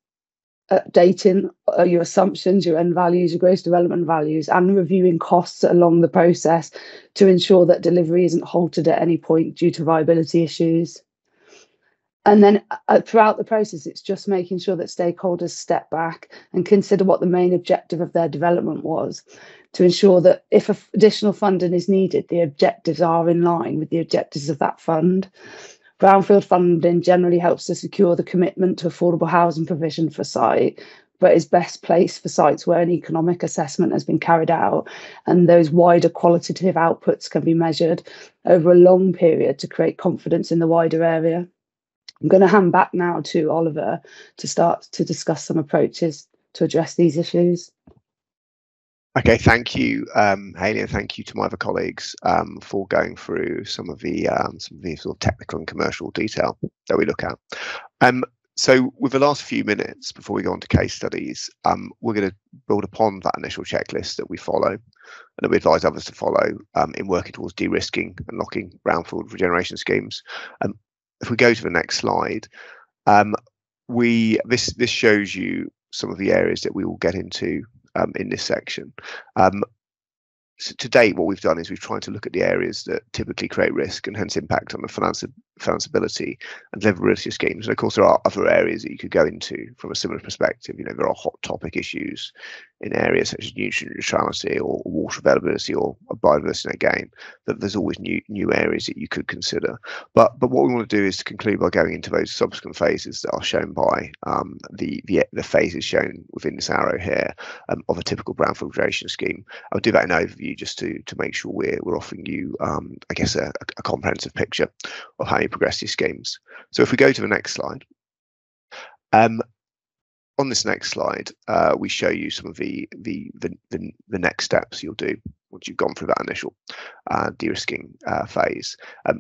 updating uh, your assumptions, your end values, your gross development values, and reviewing costs along the process to ensure that delivery isn't halted at any point due to viability issues. And then uh, throughout the process, it's just making sure that stakeholders step back and consider what the main objective of their development was, to ensure that if additional funding is needed, the objectives are in line with the objectives of that fund. Brownfield funding generally helps to secure the commitment to affordable housing provision for site, but is best placed for sites where an economic assessment has been carried out, and those wider qualitative outputs can be measured over a long period to create confidence in the wider area. I'm going to hand back now to Oliver to start to discuss some approaches to address these issues. Okay, thank you, um, Hayley, and thank you to my other colleagues um, for going through some of the um, some of the sort of technical and commercial detail that we look at. Um, so, with the last few minutes before we go on to case studies, um, we're going to build upon that initial checklist that we follow and that we advise others to follow um, in working towards de-risking and locking brownfield regeneration schemes. Um, if we go to the next slide, um, we this this shows you some of the areas that we will get into Um, in this section. Um, so to date, what we've done is we've tried to look at the areas that typically create risk and hence impact on the finance, financeability and deliverability of schemes. And of course, there are other areas that you could go into from a similar perspective. You know, there are hot topic issues in areas such as nutrient neutrality or water availability or biodiversity net gain, that there's always new new areas that you could consider. But but what we want to do is to conclude by going into those subsequent phases that are shown by um, the, the the phases shown within this arrow here um, of a typical brownfield regeneration scheme. I'll do that in overview just to to make sure we're we're offering you um, I guess a, a comprehensive picture of how you progress these schemes. So if we go to the next slide. Um, On this next slide, uh, we show you some of the the, the the the next steps you'll do once you've gone through that initial uh, de-risking uh, phase. Um,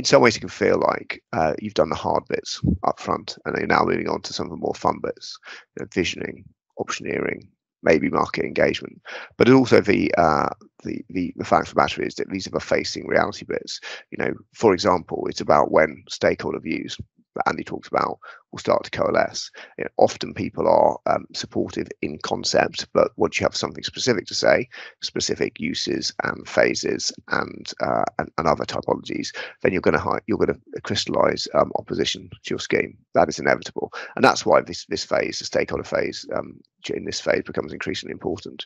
in some ways, it can feel like uh, you've done the hard bits up front, and you're now moving on to some of the more fun bits, you know, visioning, optioneering, maybe market engagement. But also the, uh, the the the fact of the matter is that these are the facing reality bits. You know, for example, it's about when stakeholder views that Andy talks about will start to coalesce. You know, often people are um, supportive in concept, but once you have something specific to say, specific uses and phases and uh, and, and other typologies, then you're going to you're going to crystallise um, opposition to your scheme. That is inevitable, and that's why this this phase, the stakeholder phase, um, in this phase becomes increasingly important.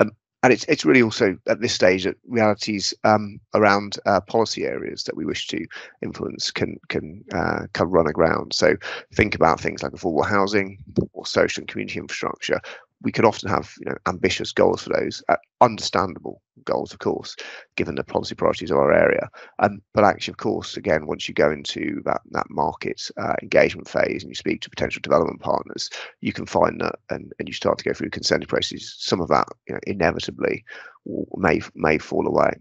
Um, And it's it's really also at this stage that realities um, around uh, policy areas that we wish to influence can can uh, can run aground. So think about things like affordable housing or social and community infrastructure. We could often have, you know, ambitious goals for those, uh, understandable goals, of course, given the policy priorities of our area. Um, but actually, of course, again, once you go into that that market uh, engagement phase and you speak to potential development partners, you can find that, and, and you start to go through consent processes, some of that, you know, inevitably may may fall away.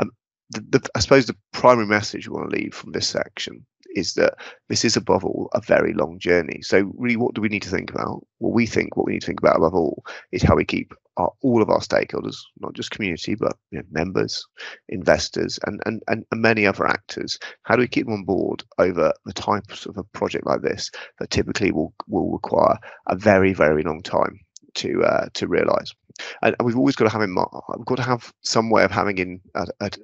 Um, the, the, I suppose the primary message we want to leave from this section is that this is above all a very long journey. So really, what do we need to think about? Well, we think what we need to think about above all is how we keep our, all of our stakeholders, not just community, but, you know, members, investors, and, and, and many other actors. How do we keep them on board over the types of a project like this that typically will, will require a very, very long time to uh, to realise? And, and we've always got to have in mind, we've got to have some way of having in at, at,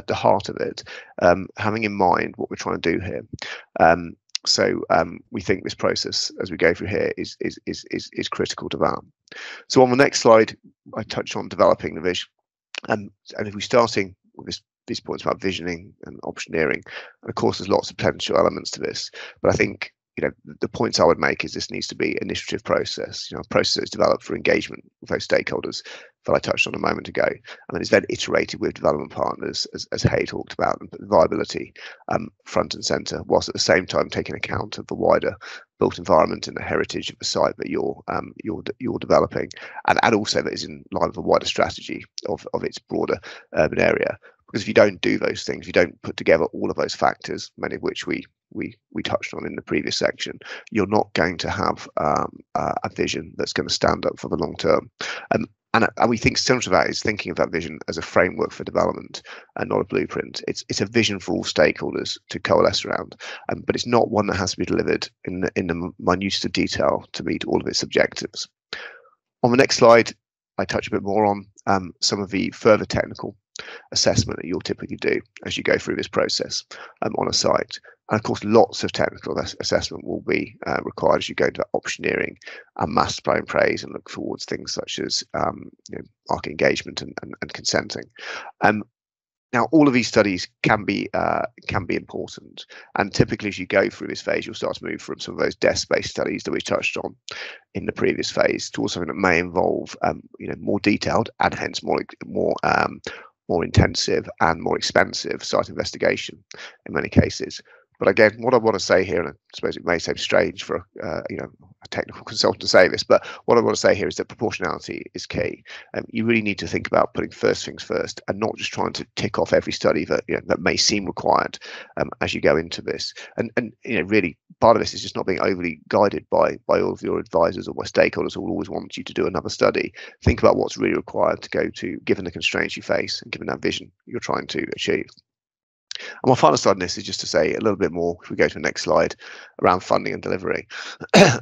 at the heart of it, um, having in mind what we're trying to do here. Um, so um, we think this process, as we go through here, is is is is, is critical to that. So on the next slide, I touched on developing the vision, um, and if we're starting with this, these points about visioning and optioneering, and of course, there's lots of potential elements to this, but I think, you know, the points I would make is this needs to be an initiative process, you know, a process that's developed for engagement with those stakeholders that I touched on a moment ago. And it's then iterated with development partners, as, as Hay talked about, and put the viability um, front and centre, whilst at the same time taking account of the wider built environment and the heritage of the site that you're um, you're you're developing, and, and also that is in line with a wider strategy of, of its broader urban area. Because if you don't do those things, you don't put together all of those factors, many of which we we we touched on in the previous section, you're not going to have um, uh, a vision that's going to stand up for the long term. And And, and we think so much of that is thinking of that vision as a framework for development and not a blueprint. It's it's a vision for all stakeholders to coalesce around, um, but it's not one that has to be delivered in the, in the minutest of detail to meet all of its objectives. On the next slide, I touch a bit more on um, some of the further technical assessment that you'll typically do as you go through this process um, on a site. And of course, lots of technical assessment will be uh, required as you go into optioneering and master plan praise and look towards things such as um, you know, market engagement and, and, and consenting. Um, now, all of these studies can be uh, can be important. And typically, as you go through this phase, you'll start to move from some of those desk-based studies that we touched on in the previous phase towards something that may involve um, you know, more detailed and hence more more. Um, more intensive and more expensive site investigation in many cases. But again, what I want to say here, and I suppose it may seem strange for uh, you know, a technical consultant to say this, but what I want to say here is that proportionality is key. Um, you really need to think about putting first things first and not just trying to tick off every study that you know, that may seem required um, as you go into this. And and you know, really part of this is just not being overly guided by by all of your advisors or by stakeholders who will always want you to do another study. Think about what's really required to go to, given the constraints you face and given that vision you're trying to achieve. And my final slide on this is just to say a little bit more, if we go to the next slide, around funding and delivery.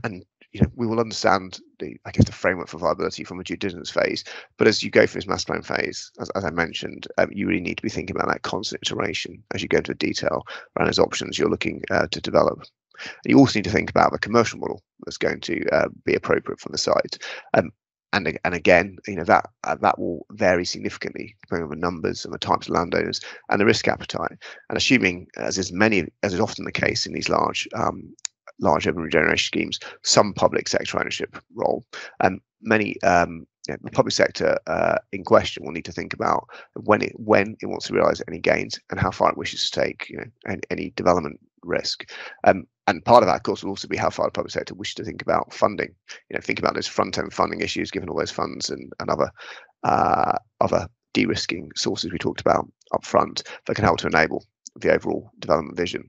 And you know, we will understand the, I guess, the framework for viability from a due diligence phase. But as you go through this master plan phase, as, as I mentioned, um, you really need to be thinking about that constant iteration as you go into the detail around those options you're looking uh, to develop. And you also need to think about the commercial model that's going to uh, be appropriate for the site. Um, And, and again, you know, that uh, that will vary significantly depending on the numbers and the types of landowners and the risk appetite. And assuming, as is many as is often the case in these large um, large urban regeneration schemes, some public sector ownership role, and many um, yeah, the public sector uh, in question will need to think about when it when it wants to realise any gains and how far it wishes to take, you know, any, any development risk. Um, And part of that, of course, will also be how far the public sector wishes to think about funding. You know, think about those front-end funding issues, given all those funds and, and other uh, other de-risking sources we talked about up front that can help to enable the overall development vision.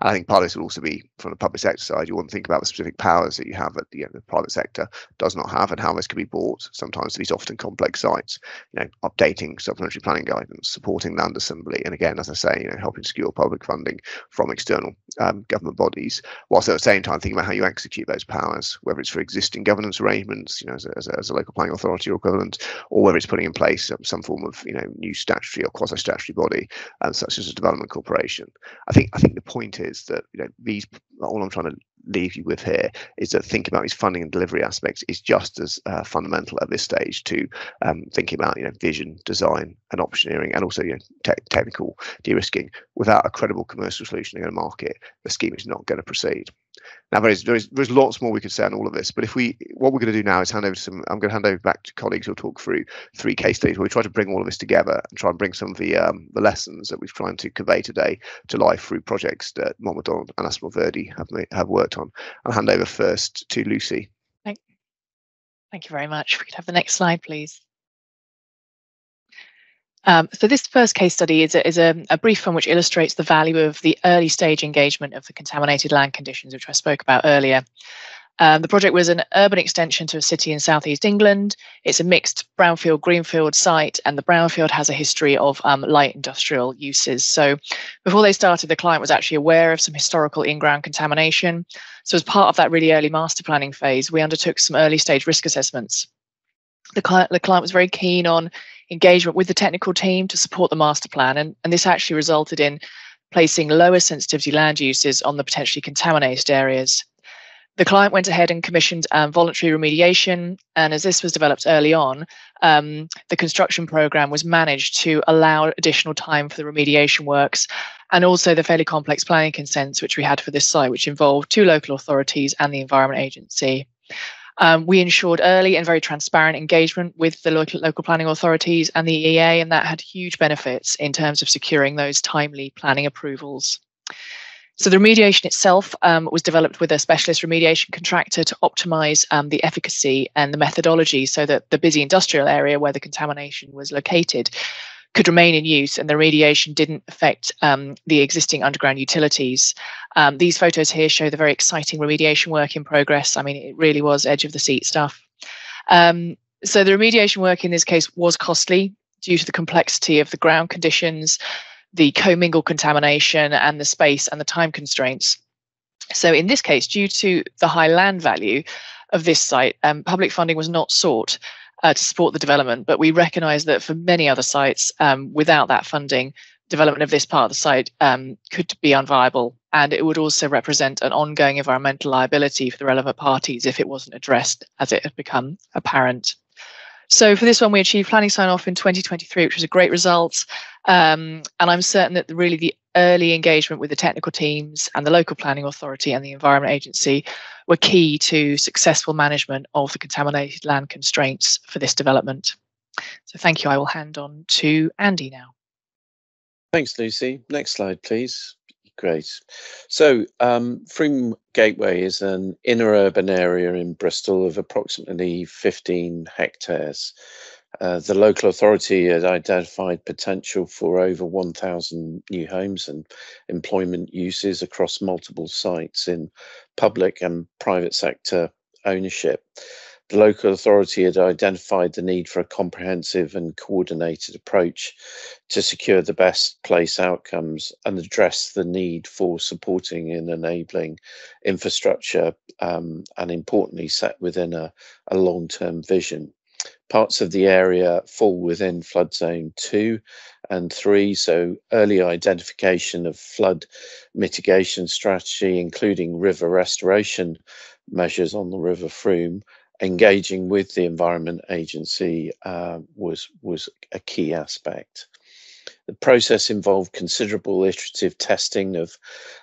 And I think part of this will also be from the public sector side. You want to think about the specific powers that you have that you know, the private sector does not have, and how this can be brought sometimes to these often complex sites. You know, updating supplementary planning guidance, supporting land assembly, and again, as I say, you know, helping secure public funding from external um, government bodies, whilst at the same time thinking about how you execute those powers, whether it's for existing governance arrangements, you know, as a, as a, as a local planning authority or equivalent, or whether it's putting in place um, some form of you know new statutory or quasi-statutory body, um, such as a development corporation. I think I think the point is that you know these all I'm trying to leave you with here is that thinking about these funding and delivery aspects is just as uh, fundamental at this stage to um, thinking about you know vision, design, and optioneering, and also you know te technical de-risking. Without a credible commercial solution in a market, the scheme is not going to proceed. Now there is there is there's lots more we could say on all of this, but if we what we're going to do now is hand over to some I'm going to hand over back to colleagues who'll talk through three case studies where we try to bring all of this together and try and bring some of the um, the lessons that we've tried to convey today to life through projects that Mott MacDonald and Aspinall Verde have have worked on. I'll hand over first to Lucy. Thank, thank you very much. If we could have the next slide, please. Um, so this first case study is, a, is a, a brief one which illustrates the value of the early stage engagement of the contaminated land conditions, which I spoke about earlier. Um, the project was an urban extension to a city in southeast England. It's a mixed brownfield greenfield site, and the brownfield has a history of um, light industrial uses. So before they started, the client was actually aware of some historical in-ground contamination. So as part of that really early master planning phase, we undertook some early stage risk assessments. The client, the client was very keen on engagement with the technical team to support the master plan, and, and this actually resulted in placing lower sensitivity land uses on the potentially contaminated areas. The client went ahead and commissioned um, voluntary remediation, and as this was developed early on, um, the construction programme was managed to allow additional time for the remediation works, and also the fairly complex planning consents which we had for this site, which involved two local authorities and the Environment Agency. Um, we ensured early and very transparent engagement with the local, local planning authorities and the E A, and that had huge benefits in terms of securing those timely planning approvals. So the remediation itself um, was developed with a specialist remediation contractor to optimise um, the efficacy and the methodology so that the busy industrial area where the contamination was located could remain in use and the radiation didn't affect um, the existing underground utilities. Um, these photos here show the very exciting remediation work in progress. I mean, it really was edge of the seat stuff. Um, so the remediation work in this case was costly due to the complexity of the ground conditions, the commingled contamination and the space and the time constraints. So in this case, due to the high land value of this site, um, public funding was not sought uh, to support the development, but we recognise that for many other sites, um, without that funding, development of this part of the site um, could be unviable, and it would also represent an ongoing environmental liability for the relevant parties if it wasn't addressed as it had become apparent. So for this one, we achieved planning sign-off in twenty twenty-three, which was a great result. Um, and I'm certain that the, really the early engagement with the technical teams and the local planning authority and the Environment Agency were key to successful management of the contaminated land constraints for this development. So thank you. I will hand on to Andy now. Thanks, Lucy. Next slide, please. Great. So um, Frome Gateway is an inner urban area in Bristol of approximately fifteen hectares. Uh, the local authority had identified potential for over one thousand new homes and employment uses across multiple sites in public and private sector ownership. The local authority had identified the need for a comprehensive and coordinated approach to secure the best place outcomes and address the need for supporting and enabling infrastructure, um, and importantly set within a, a long-term vision. Parts of the area fall within flood zone two and three, so early identification of flood mitigation strategy, including river restoration measures on the River Frome, engaging with the Environment Agency uh, was, was a key aspect. The process involved considerable iterative testing of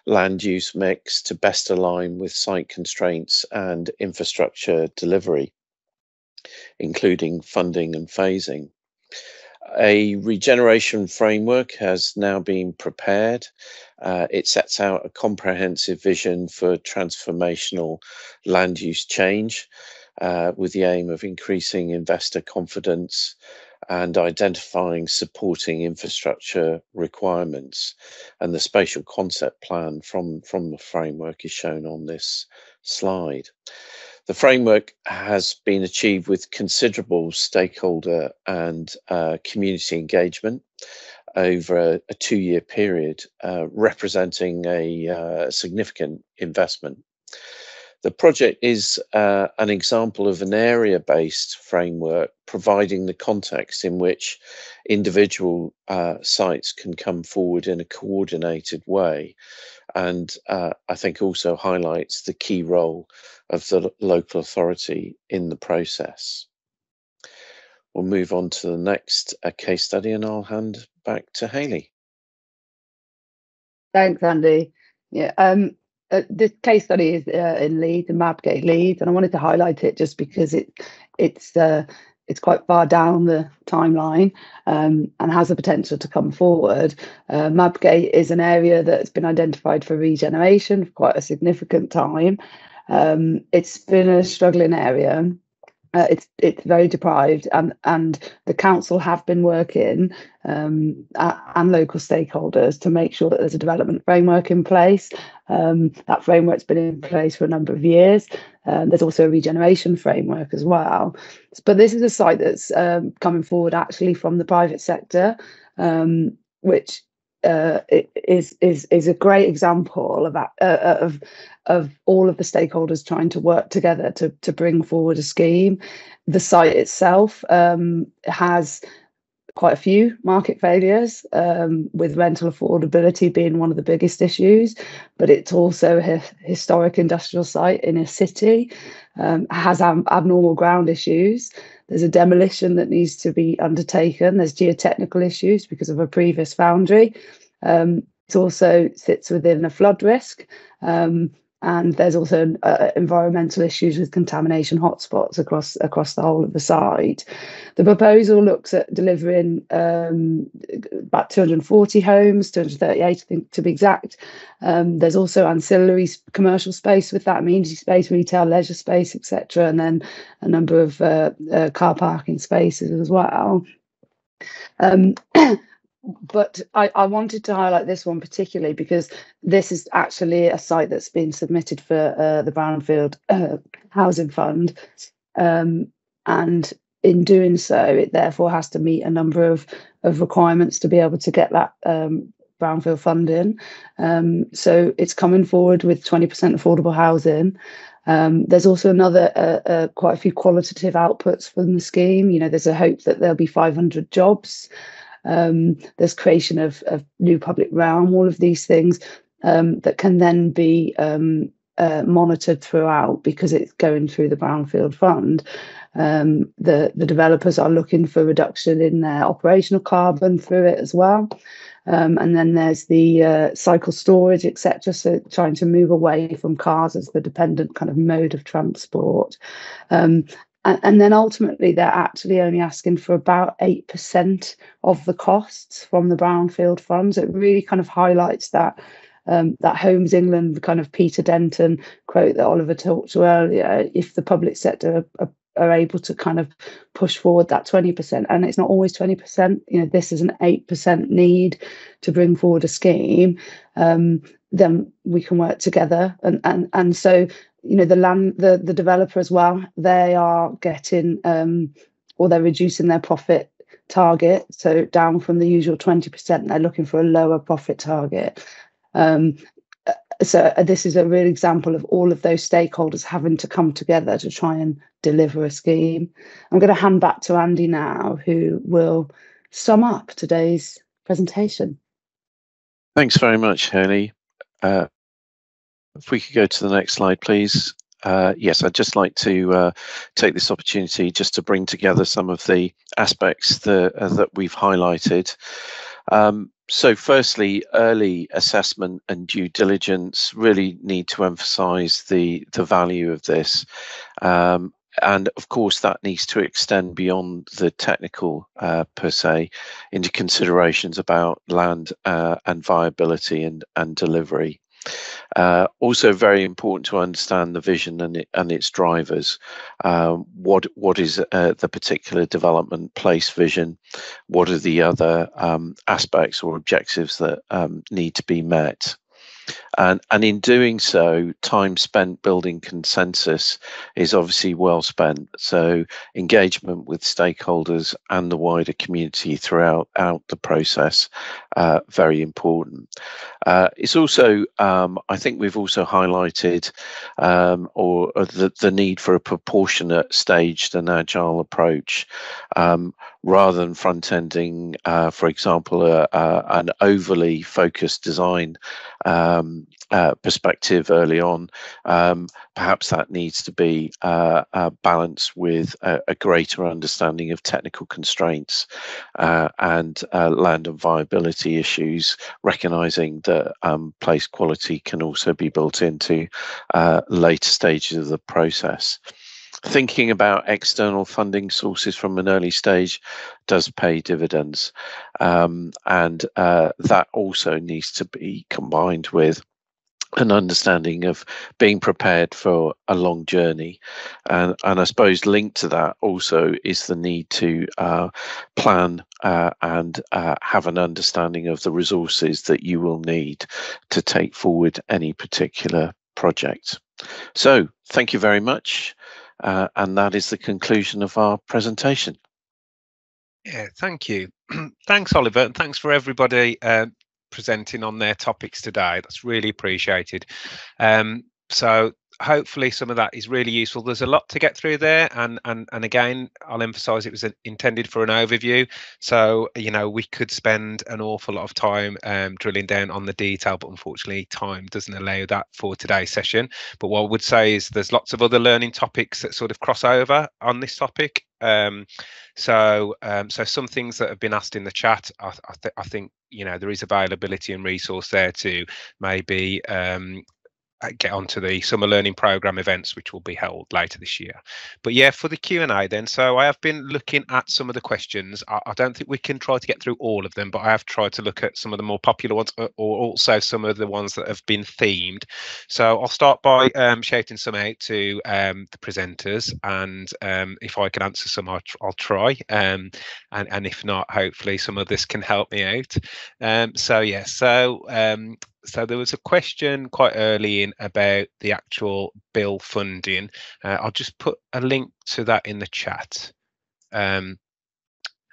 land use mix to best align with site constraints and infrastructure delivery, including funding and phasing. A regeneration framework has now been prepared. Uh, it sets out a comprehensive vision for transformational land use change, Uh, with the aim of increasing investor confidence and identifying supporting infrastructure requirements. And the spatial concept plan from, from the framework is shown on this slide. The framework has been achieved with considerable stakeholder and uh, community engagement over a, a two-year period, uh, representing a uh, significant investment. The project is uh, an example of an area-based framework, providing the context in which individual uh, sites can come forward in a coordinated way, and uh, I think also highlights the key role of the local authority in the process. We'll move on to the next uh, case study, and I'll hand back to Hayley. Thanks, Andy. Yeah. Um... Uh, this case study is uh, in Leeds, in Mabgate, Leeds, and I wanted to highlight it just because it it's uh, it's quite far down the timeline um, and has the potential to come forward. Uh, Mabgate is an area that's been identified for regeneration for quite a significant time. Um, it's been a struggling area. Uh, it's it's very deprived, and and the council have been working um, at, and local stakeholders to make sure that there's a development framework in place. Um, that framework's been in place for a number of years. Um, there's also a regeneration framework as well. But this is a site that's um, coming forward actually from the private sector, um, which uh, is is is a great example of uh, of. of all of the stakeholders trying to work together to, to bring forward a scheme. The site itself um, has quite a few market failures, um, with rental affordability being one of the biggest issues, but it's also a historic industrial site in a city, um, has ab- abnormal ground issues. There's a demolition that needs to be undertaken. There's geotechnical issues because of a previous foundry. Um, it also sits within a flood risk. Um, And there's also uh, environmental issues with contamination hotspots across across the whole of the site. The proposal looks at delivering um, about two hundred forty homes, two hundred thirty-eight I think to be exact. Um, there's also ancillary commercial space with that, amenity space, retail, leisure space, et cetera, and then a number of uh, uh, car parking spaces as well. Um, but I, I wanted to highlight this one particularly because this is actually a site that's been submitted for uh, the Brownfield uh, Housing Fund. Um, and in doing so, it therefore has to meet a number of, of requirements to be able to get that um, Brownfield funding. Um, so it's coming forward with twenty percent affordable housing. Um, there's also another uh, uh, quite a few qualitative outputs from the scheme. You know, there's a hope that there'll be five hundred jobs. Um, there's creation of, of new public realm, all of these things um, that can then be um, uh, monitored throughout because it's going through the Brownfield Fund. Um, the, the developers are looking for reduction in their operational carbon through it as well. Um, and then there's the uh, cycle storage, et cetera. So trying to move away from cars as the dependent kind of mode of transport. Um, and, and then ultimately, they're actually only asking for about eight percent of the costs from the Brownfield funds. It really kind of highlights that um, that Homes England kind of Peter Denton quote that Oliver talked to earlier. If the public sector are, are are able to kind of push forward that twenty percent, and it's not always twenty percent, you know, this is an eight percent need to bring forward a scheme, um, then we can work together. And and and so, you know, the land, the, the developer as well, they are getting, um, or they're reducing their profit target. So down from the usual twenty percent, they're looking for a lower profit target. Um, So this is a real example of all of those stakeholders having to come together to try and deliver a scheme. I'm going to hand back to Andy now, who will sum up today's presentation. Thanks very much, Hayley. Uh, if we could go to the next slide, please. Uh, yes, I'd just like to uh, take this opportunity just to bring together some of the aspects that, uh, that we've highlighted. Um, So firstly, early assessment and due diligence really need to emphasize the, the value of this. Um, and of course, that needs to extend beyond the technical uh, per se into considerations about land uh, and viability and, and delivery. Uh, also very important to understand the vision and, it, and its drivers. Uh, what what is uh, the particular development place vision? What are the other um, aspects or objectives that um, need to be met? And, and in doing so, time spent building consensus is obviously well spent. So engagement with stakeholders and the wider community throughout out the process, uh, very important. Uh, it's also, um, I think we've also highlighted um, or, or the, the need for a proportionate, staged and agile approach. Um, rather than front-ending, uh, for example, uh, uh, an overly focused design um, uh, perspective early on, um, perhaps that needs to be uh, uh, balanced with a, a greater understanding of technical constraints uh, and uh, land and viability issues, recognising that um, place quality can also be built into uh, later stages of the process. Thinking about external funding sources from an early stage does pay dividends, um, and uh, that also needs to be combined with an understanding of being prepared for a long journey. And, and I suppose linked to that also is the need to uh, plan uh, and uh, have an understanding of the resources that you will need to take forward any particular project. So thank you very much. Uh, and that is the conclusion of our presentation. Yeah, thank you. Thanks, Oliver, and thanks for everybody uh, presenting on their topics today. That's really appreciated. Um, so hopefully some of that is really useful. There's a lot to get through there, and and and again, I'll emphasize it was an, intended for an overview, so you know we could spend an awful lot of time um drilling down on the detail, but unfortunately time doesn't allow that for today's session. But what I would say is there's lots of other learning topics that sort of cross over on this topic. Um, so, um, so some things that have been asked in the chat, I, I, th I think you know there is availability and resource there to maybe um, get onto the summer learning program events, which will be held later this year. But yeah, for the Q and A then, so I have been looking at some of the questions. I, I don't think we can try to get through all of them, but I have tried to look at some of the more popular ones, or, or also some of the ones that have been themed. So I'll start by um, shouting some out to um, the presenters, and um, if I can answer some, I'll, I'll try, um, and, and if not, hopefully some of this can help me out. Um, so yeah, so um, So there was a question quite early in about the actual B I L funding. Uh, I'll just put a link to that in the chat. Um,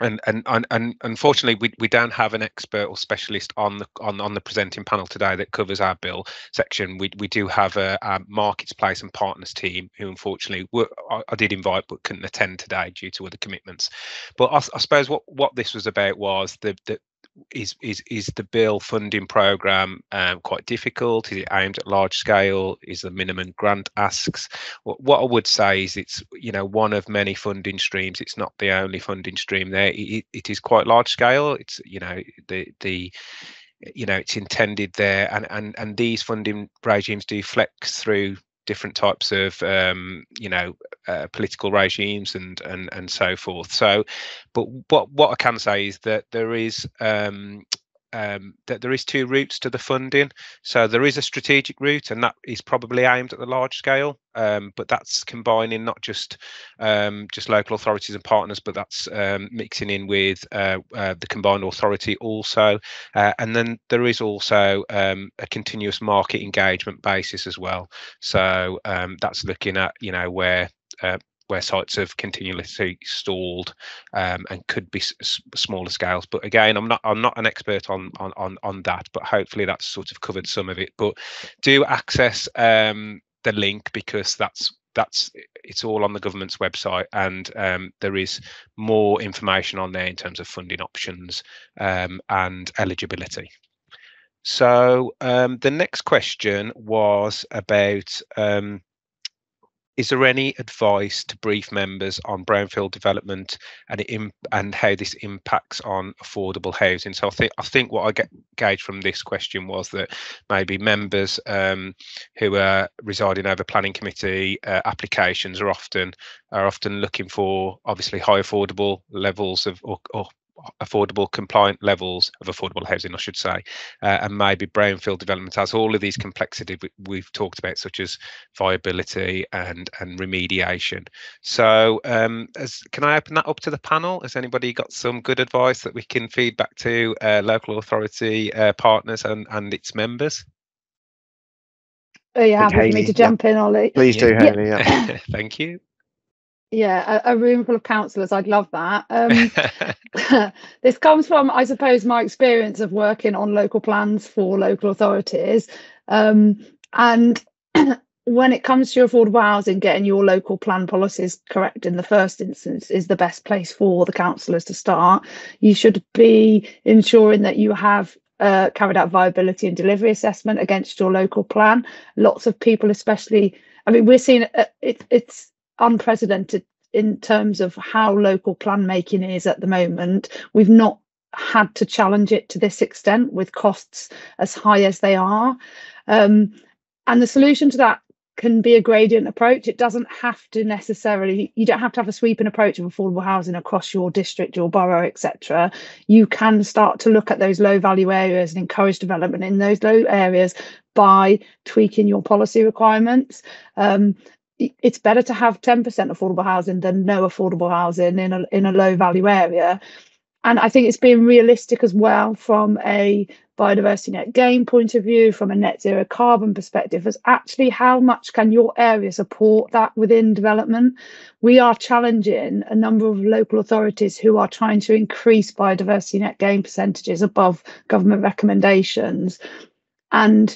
and, and and and unfortunately, we we don't have an expert or specialist on the on on the presenting panel today that covers our B I L section. We we do have a, a marketplace and partners team who, unfortunately, were, I, I did invite but couldn't attend today due to other commitments. But I, I suppose what what this was about was the the. Is is is the B I L funding programme um, quite difficult? Is it aimed at large scale? Is the minimum grant asks? What, what I would say is it's you know one of many funding streams. It's not the only funding stream there. It, it is quite large scale. It's you know the the you know it's intended there, and and and these funding regimes do flex through different types of um, you know uh, political regimes and and and so forth. So, but what what I can say is that there is um, um, that there is two routes to the funding. So there is a strategic route, and that is probably aimed at the large scale. Um, but that's combining not just um, just local authorities and partners, but that's um, mixing in with uh, uh, the combined authority also. Uh, and then there is also um, a continuous market engagement basis as well. So um, that's looking at, you know, where uh, where sites have continuously stalled um, and could be s smaller scales. But again, I'm not I'm not an expert on on on on that, but hopefully that's sort of covered some of it. But do access Um, the link, because that's that's it's all on the government's website, and um, there is more information on there in terms of funding options um, and eligibility. So um, the next question was about um, is there any advice to brief members on brownfield development and it and how this impacts on affordable housing? So I think I think what I get gauged from this question was that maybe members um, who are residing over planning committee uh, applications are often are often looking for obviously high affordable levels of or, or affordable compliant levels of affordable housing, I should say, uh, and maybe brownfield development has all of these complexity we've talked about, such as viability and and remediation. So um as can I open that up to the panel? Has anybody got some good advice that we can feed back to uh, local authority uh, partners and and its members? Are you happy for me to jump yeah. in, Ollie? Please do, Hayley. Yeah. Yeah. Thank you. Yeah, a, a room full of councillors, I'd love that. Um, this comes from, I suppose, my experience of working on local plans for local authorities. Um, and when it comes to affordable housing, getting your local plan policies correct in the first instance is the best place for the councillors to start. You should be ensuring that you have uh, carried out viability and delivery assessment against your local plan. Lots of people, especially, I mean, we're seeing uh, it, it's, unprecedented in terms of how local plan making is at the moment. We've not had to challenge it to this extent with costs as high as they are. Um, and the solution to that can be a gradient approach. It doesn't have to necessarily, you don't have to have a sweeping approach of affordable housing across your district, your borough, et cetera. You can start to look at those low value areas and encourage development in those low areas by tweaking your policy requirements. Um, It's better to have ten percent affordable housing than no affordable housing in a, in a low value area. And I think it's being realistic as well from a biodiversity net gain point of view, from a net zero carbon perspective, is actually how much can your area support that within development? We are challenging a number of local authorities who are trying to increase biodiversity net gain percentages above government recommendations. And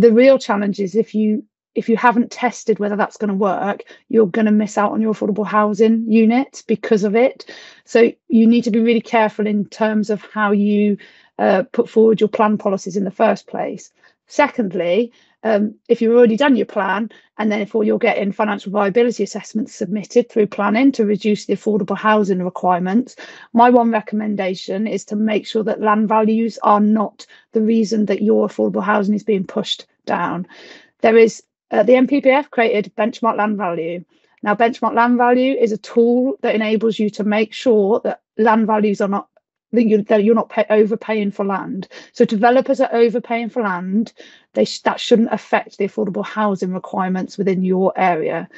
the real challenge is if you If you haven't tested whether that's going to work, you're going to miss out on your affordable housing units because of it. So you need to be really careful in terms of how you uh, put forward your plan policies in the first place. Secondly, um, if you've already done your plan and therefore you're getting financial viability assessments submitted through planning to reduce the affordable housing requirements, my one recommendation is to make sure that land values are not the reason that your affordable housing is being pushed down. There is uh, the N P P F created benchmark land value. Now, benchmark land value is a tool that enables you to make sure that land values are not, that, you, that you're not pay, overpaying for land. So developers are overpaying for land. They sh- that shouldn't affect the affordable housing requirements within your area.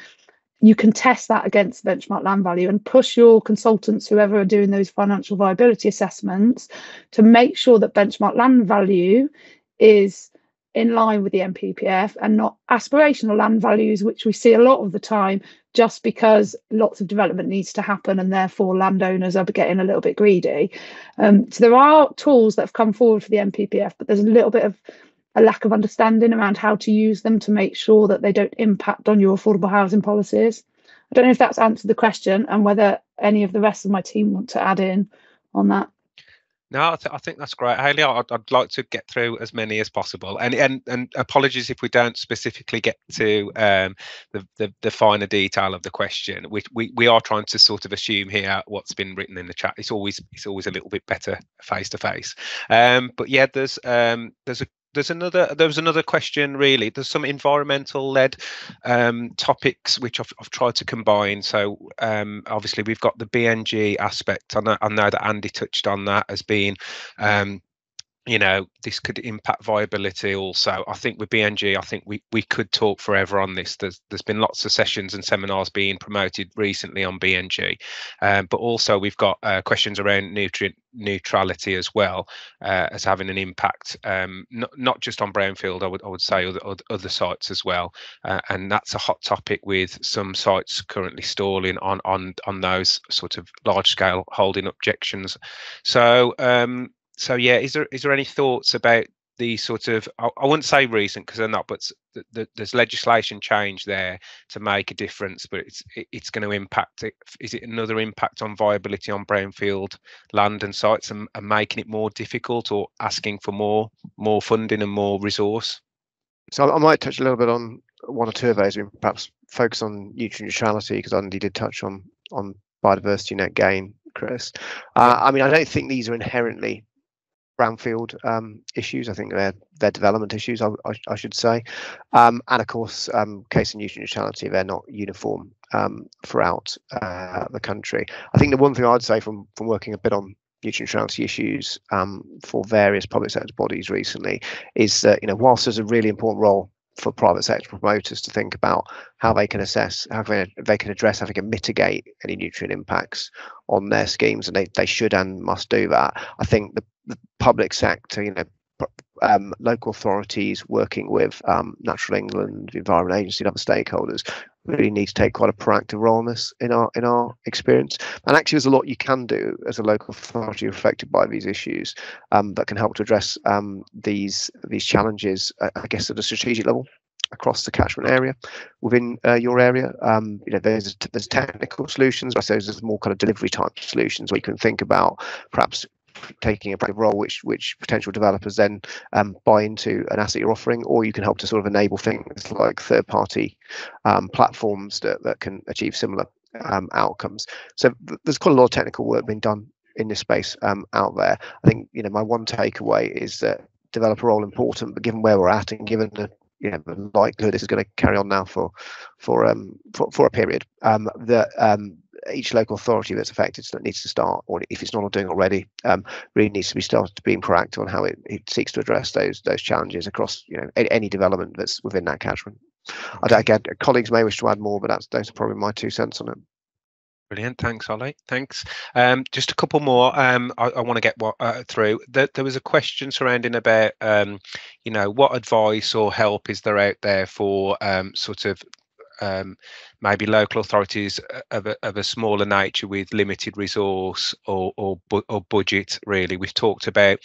You can test that against benchmark land value and push your consultants, whoever are doing those financial viability assessments, to make sure that benchmark land value is in line with the N P P F and not aspirational land values, which we see a lot of the time just because lots of development needs to happen and therefore landowners are getting a little bit greedy. Um, so there are tools that have come forward for the N P P F, but there's a little bit of a lack of understanding around how to use them to make sure that they don't impact on your affordable housing policies. I don't know if that's answered the question and whether any of the rest of my team want to add in on that. No, I, th- I think that's great, Hayley. I'd, I'd like to get through as many as possible, and and, and apologies if we don't specifically get to um, the, the the finer detail of the question. We, we we are trying to sort of assume here what's been written in the chat. It's always it's always a little bit better face to face. But yeah, there's um, there's a. There's another. There was another question. Really, there's some environmental-led um, topics which I've, I've tried to combine. So um, obviously, we've got the B N G aspect. I know, I know that Andy touched on that as being, um, you know, this could impact viability. Also, I think with B N G, I think we we could talk forever on this. There's there's been lots of sessions and seminars being promoted recently on B N G, um, but also we've got uh, questions around nutrient neutrality as well uh, as having an impact, um, not, not just on Brownfield, I would I would say other other sites as well, uh, and that's a hot topic with some sites currently stalling on on on those sort of large scale holding objections. So um, so yeah, is there is there any thoughts about the sort of, I, I wouldn't say recent because they're not, but th- th- there's legislation change there to make a difference, but it's it, it's going to impact it. Is it another impact on viability on brownfield land and sites and, and making it more difficult or asking for more more funding and more resource? So I might touch a little bit on one or two of those. We perhaps focus on nutrient neutrality because Andy did touch on on biodiversity net gain, Chris. Uh, I mean, I don't think these are inherently brownfield um, issues. I think they're they're development issues, I, I, I should say, um, and of course, um, case of nutrient neutrality, they're not uniform um, throughout uh, the country. I think the one thing I'd say from from working a bit on nutrient neutrality issues um, for various public sector bodies recently is that, you know, whilst there's a really important role for private sector promoters to think about how they can assess, how they, they can address, how they can mitigate any nutrient impacts on their schemes, and they, they should and must do that. I think the, the public sector, you know, um, local authorities working with um, Natural England, the Environment Agency and other stakeholders really need to take quite a proactive role in this, in our, in our experience. And actually there's a lot you can do as a local authority affected by these issues um, that can help to address um, these these challenges, uh, I guess, at a strategic level across the catchment area within uh, your area. Um, you know, there's there's technical solutions, but I suppose there's more kind of delivery type solutions where you can think about perhaps taking a proactive role which which potential developers then um, buy into an asset you're offering, or you can help to sort of enable things like third-party um, platforms that, that can achieve similar um, outcomes. So th- there's quite a lot of technical work being done in this space um, out there. I think, you know, my one takeaway is that developer role important, but given where we're at and given the, you know, the likelihood this is going to carry on now for for um for, for a period, um, that um, each local authority that's affected needs to start, or if it's not doing already, um, really needs to be started to being proactive on how it, it seeks to address those those challenges across, you know, any development that's within that catchment. I don't, again, colleagues may wish to add more, but that's those are probably my two cents on it. Brilliant, thanks, Ollie. Thanks. Um, just a couple more. Um, I, I want to get what, uh, through. There, there was a question surrounding about, um, you know, what advice or help is there out there for um, sort of. Um, maybe local authorities of a, of a smaller nature with limited resource or or, bu- or budget. Really, we've talked about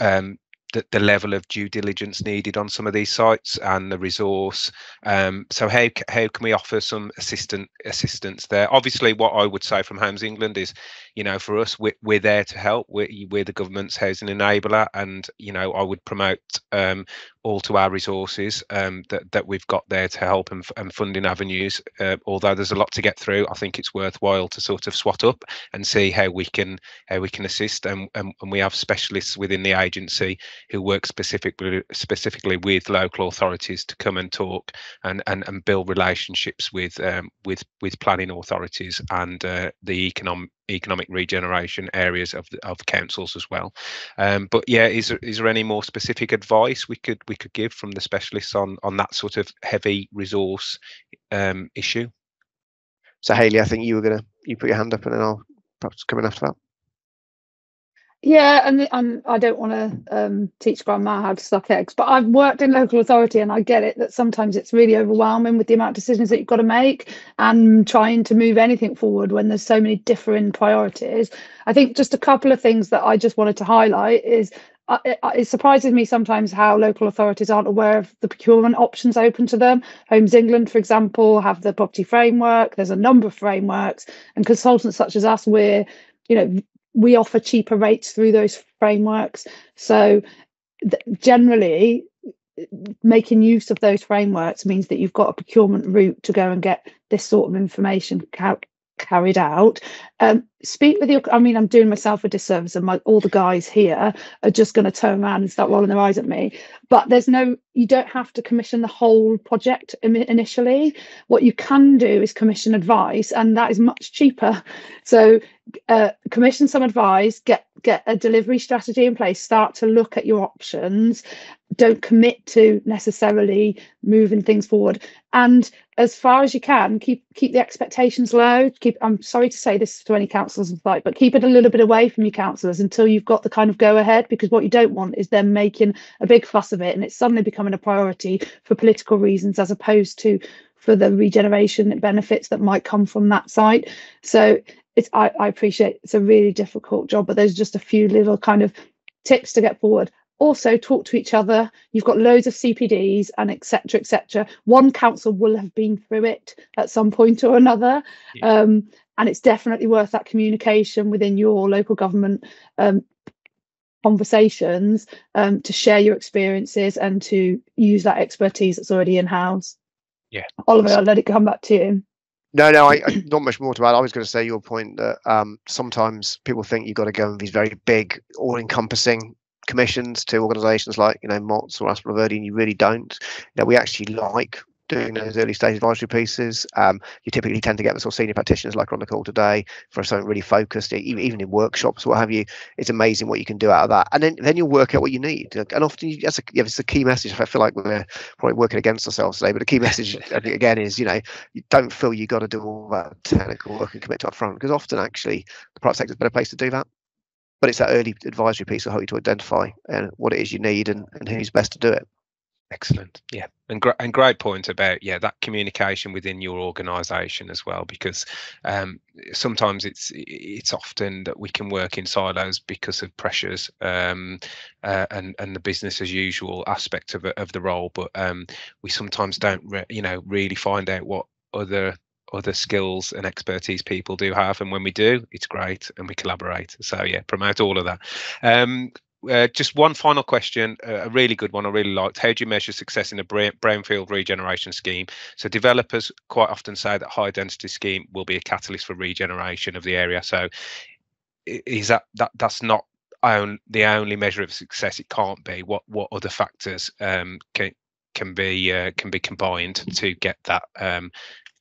um, the, the level of due diligence needed on some of these sites and the resource. Um, so how how can we offer some assistant assistance there? Obviously, what I would say from Homes England is, you know, for us, we're, we're there to help. We're, we're the government's housing enabler, and, you know, I would promote um, all to our resources um, that, that we've got there to help and, and funding avenues. Uh, although there's a lot to get through, I think it's worthwhile to sort of swat up and see how we can how we can assist. And, and, and we have specialists within the agency who work specifically specifically with local authorities to come and talk and and, and build relationships with um, with with planning authorities and uh, the economic economic regeneration areas of the, of councils as well. Um, but yeah, is there, is there any more specific advice we could we could give from the specialists on on that sort of heavy resource um, issue? So Hayley, I think you were gonna you put your hand up, and then I'll perhaps come in after that. Yeah, and I'm, I don't want to um, teach grandma how to suck eggs, but I've worked in local authority and I get it that sometimes it's really overwhelming with the amount of decisions that you've got to make and trying to move anything forward when there's so many differing priorities. I think just a couple of things that I just wanted to highlight is uh, it, it surprises me sometimes how local authorities aren't aware of the procurement options open to them. Homes England, for example, have the property framework. There's a number of frameworks, and consultants such as us, we're, you know, we offer cheaper rates through those frameworks. So generally, making use of those frameworks means that you've got a procurement route to go and get this sort of information car carried out. Um, speak with your, I mean, I'm doing myself a disservice, and my, all the guys here are just going to turn around and start rolling their eyes at me. But there's no, you don't have to commission the whole project initially. What you can do is commission advice, and that is much cheaper. So Uh, commission some advice, get get a delivery strategy in place, start to look at your options. Don't commit to necessarily moving things forward, and as far as you can, keep keep the expectations low. Keep, I'm sorry to say this to any councillors and like, but keep it a little bit away from your councillors until you've got the kind of go ahead, because what you don't want is them making a big fuss of it and it's suddenly becoming a priority for political reasons as opposed to for the regeneration benefits that might come from that site. So it's, I, I appreciate it's a really difficult job, but there's just a few little kind of tips to get forward. Also, talk to each other. You've got loads of C P Ds and et cetera, et cetera. One council will have been through it at some point or another. Yeah. Um, and it's definitely worth that communication within your local government um, conversations um, to share your experiences and to use that expertise that's already in-house. Yeah, Oliver, I'll let it come back to you. No, no, I, I, not much more to add. I was going to say your point that um, sometimes people think you've got to go with these very big, all-encompassing commissions to organisations like, you know, Mott's or Aspinall Verde, and you really don't. You know, we actually like doing those early-stage advisory pieces. Um, you typically tend to get the sort of senior practitioners like are on the call today for something really focused, even, even in workshops, what have you. It's amazing what you can do out of that. And then, then you'll work out what you need. And often, you, that's a, yeah, it's a key message. I feel like we're probably working against ourselves today, but a key message, again, is, you know, you don't feel you got to do all that technical work and commit to up front, because often, actually, the private sector is a better place to do that. But it's that early advisory piece will help you to identify uh, what it is you need and, and who's best to do it. Excellent. Yeah. And, gr and great point about, yeah, that communication within your organisation as well, because um, sometimes it's it's often that we can work in silos because of pressures um, uh, and, and the business as usual aspect of, of the role. But um, we sometimes don't, re you know, really find out what other other skills and expertise people do have. And when we do, it's great and we collaborate. So, yeah, promote all of that. Um, Uh, just one final question, uh, a really good one I really liked. How do you measure success in a brownfield regeneration scheme? So developers quite often say that high density scheme will be a catalyst for regeneration of the area. So is that, that that's not own, the only measure of success? It can't be. What what other factors um, can can be uh, can be combined to get that um,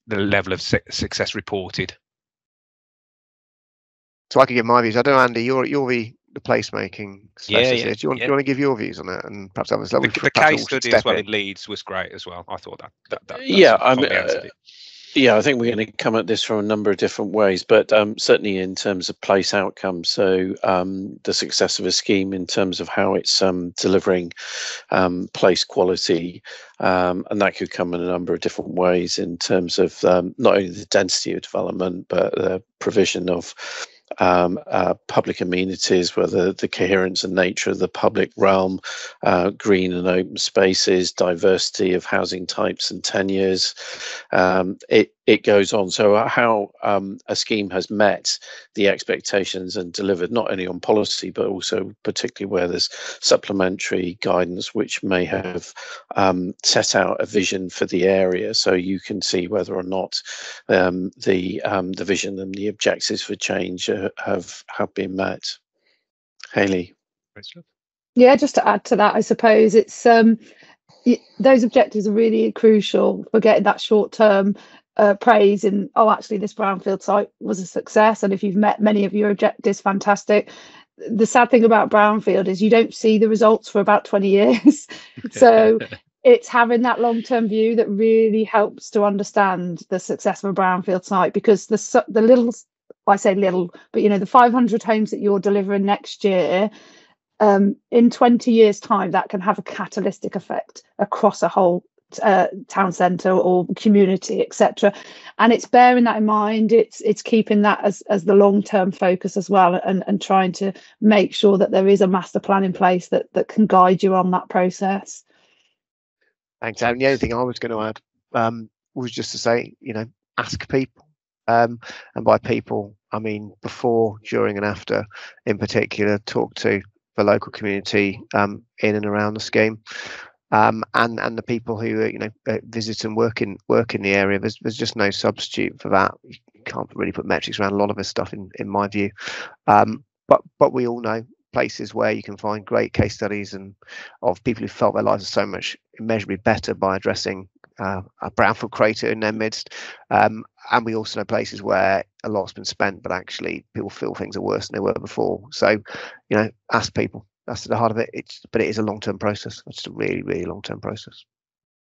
the level of su success reported? So I can give my views. I don't know, Andy, you're you're the the placemaking specialist. Yeah, yeah, do you want, yeah. do you want to give your views on that, and perhaps others? The, the case study as well in Leeds was great as well. I thought that. that, that yeah, I mean, uh, yeah, I think we're going to come at this from a number of different ways, but um, certainly in terms of place outcomes. So um, the success of a scheme in terms of how it's um, delivering um, place quality. Um, and that could come in a number of different ways in terms of um, not only the density of development, but the provision of Um, uh, public amenities, whether the coherence and nature of the public realm, uh, green and open spaces, diversity of housing types and tenures, um, it, it goes on. So how um, a scheme has met the expectations and delivered not only on policy, but also particularly where there's supplementary guidance, which may have um, set out a vision for the area. So you can see whether or not um, the, um, the vision and the objectives for change have, have been met. Hayley. Yeah, just to add to that, I suppose it's um, it, those objectives are really crucial for getting that short term uh, praise and, oh, actually, this brownfield site was a success. And if you've met many of your objectives, fantastic. The sad thing about brownfield is you don't see the results for about twenty years. So it's having that long term view that really helps to understand the success of a brownfield site, because the the little, I say little, but, you know, the five hundred homes that you're delivering next year, um, in twenty years time, that can have a catalytic effect across a whole uh, town centre or community, et cetera. And it's bearing that in mind. It's it's keeping that as, as the long term focus as well, and, and trying to make sure that there is a master plan in place that, that can guide you on that process. Thanks, Adam. The only thing I was going to add um, was just to say, you know, ask people. Um, and by people, I mean before, during and after, in particular, talk to the local community um, in and around the scheme, um, and and the people who you know visit and work in work in the area. There's there's just no substitute for that. You can't really put metrics around a lot of this stuff, in in my view. Um, but but we all know places where you can find great case studies and of people who felt their lives are so much immeasurably better by addressing uh, a brownfield crater in their midst. Um, and we also know places where a lot's been spent, but actually people feel things are worse than they were before. So, you know, ask people. That's at the heart of it. It's, but it is a long-term process. It's a really, really long-term process.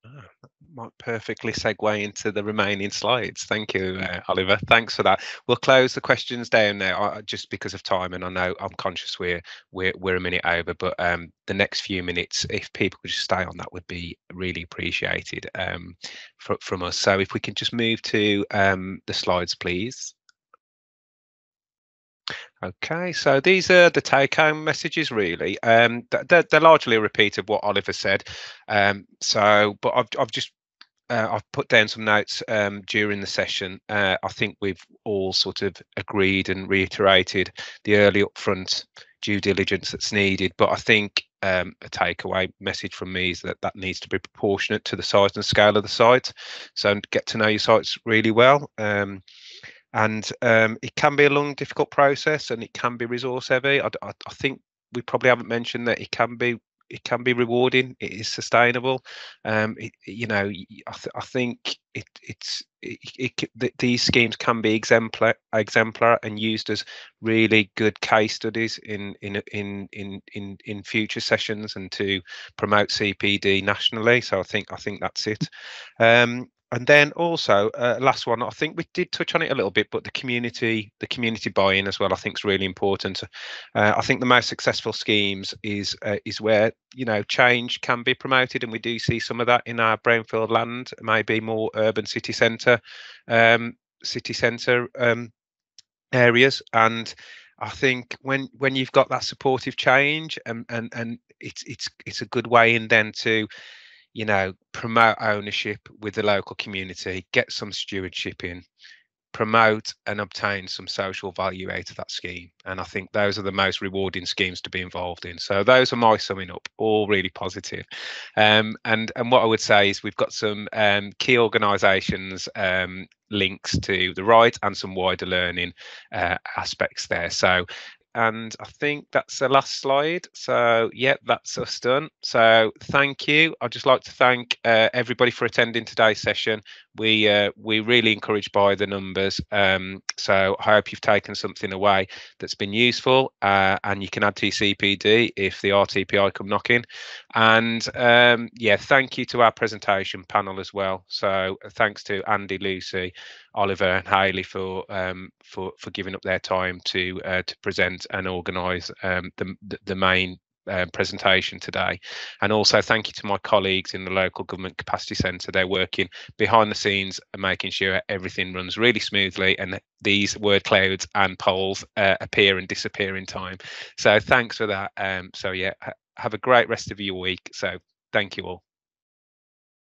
Oh, that might perfectly segue into the remaining slides. Thank you, uh, Oliver. Thanks for that. We'll close the questions down now, uh, just because of time, and I know I'm conscious we're we're we're a minute over. But um, the next few minutes, if people could just stay on, that would be really appreciated um, for, from us. So if we can just move to um, the slides, please. OK, so these are the take home messages, really. Um, they're, they're largely a repeat of what Oliver said. Um, so but I've, I've just uh, I've put down some notes um, during the session. Uh, I think we've all sort of agreed and reiterated the early upfront due diligence that's needed. But I think um, a takeaway message from me is that that needs to be proportionate to the size and scale of the site. So get to know your sites really well. Um, And um, it can be a long, difficult process, and it can be resource heavy. I, I, I think we probably haven't mentioned that it can be it can be rewarding. It is sustainable. Um, it, you know, I, th I think it, it's it, it, it, these schemes can be exemplar, exemplar, and used as really good case studies in in in in in in future sessions, and to promote C P D nationally. So I think I think that's it. Um, And then also, uh, last one, I think we did touch on it a little bit, but the community, the community buy-in as well, I think is really important. Uh, I think the most successful schemes is uh, is where, you know, change can be promoted. And we do see some of that in our brownfield land, maybe more urban city centre, um, city centre um, areas. And I think when when you've got that supportive change, and, and, and it's, it's, it's a good way in then to, you know, promote ownership with the local community, get some stewardship in, promote and obtain some social value out of that scheme. And I think those are the most rewarding schemes to be involved in. So those are my summing up, all really positive. Um, and, and what I would say is we've got some um, key organisations um, links to the right, and some wider learning uh, aspects there. So, and I think that's the last slide. So yeah, that's us done. So thank you. I'd just like to thank uh, everybody for attending today's session. We uh, we really encouraged by the numbers. Um, so I hope you've taken something away that's been useful, uh, and you can add to C P D if the R T P I come knocking. And um, yeah, thank you to our presentation panel as well. So thanks to Andy, Lucy, Oliver and Hayley for um, for for giving up their time to uh, to present and organise um, the the main Uh, presentation today. And also thank you to my colleagues in the local government capacity centre. They're working behind the scenes and making sure everything runs really smoothly, and these word clouds and polls uh, appear and disappear in time. So thanks for that. Um, so yeah, ha have a great rest of your week. So thank you all.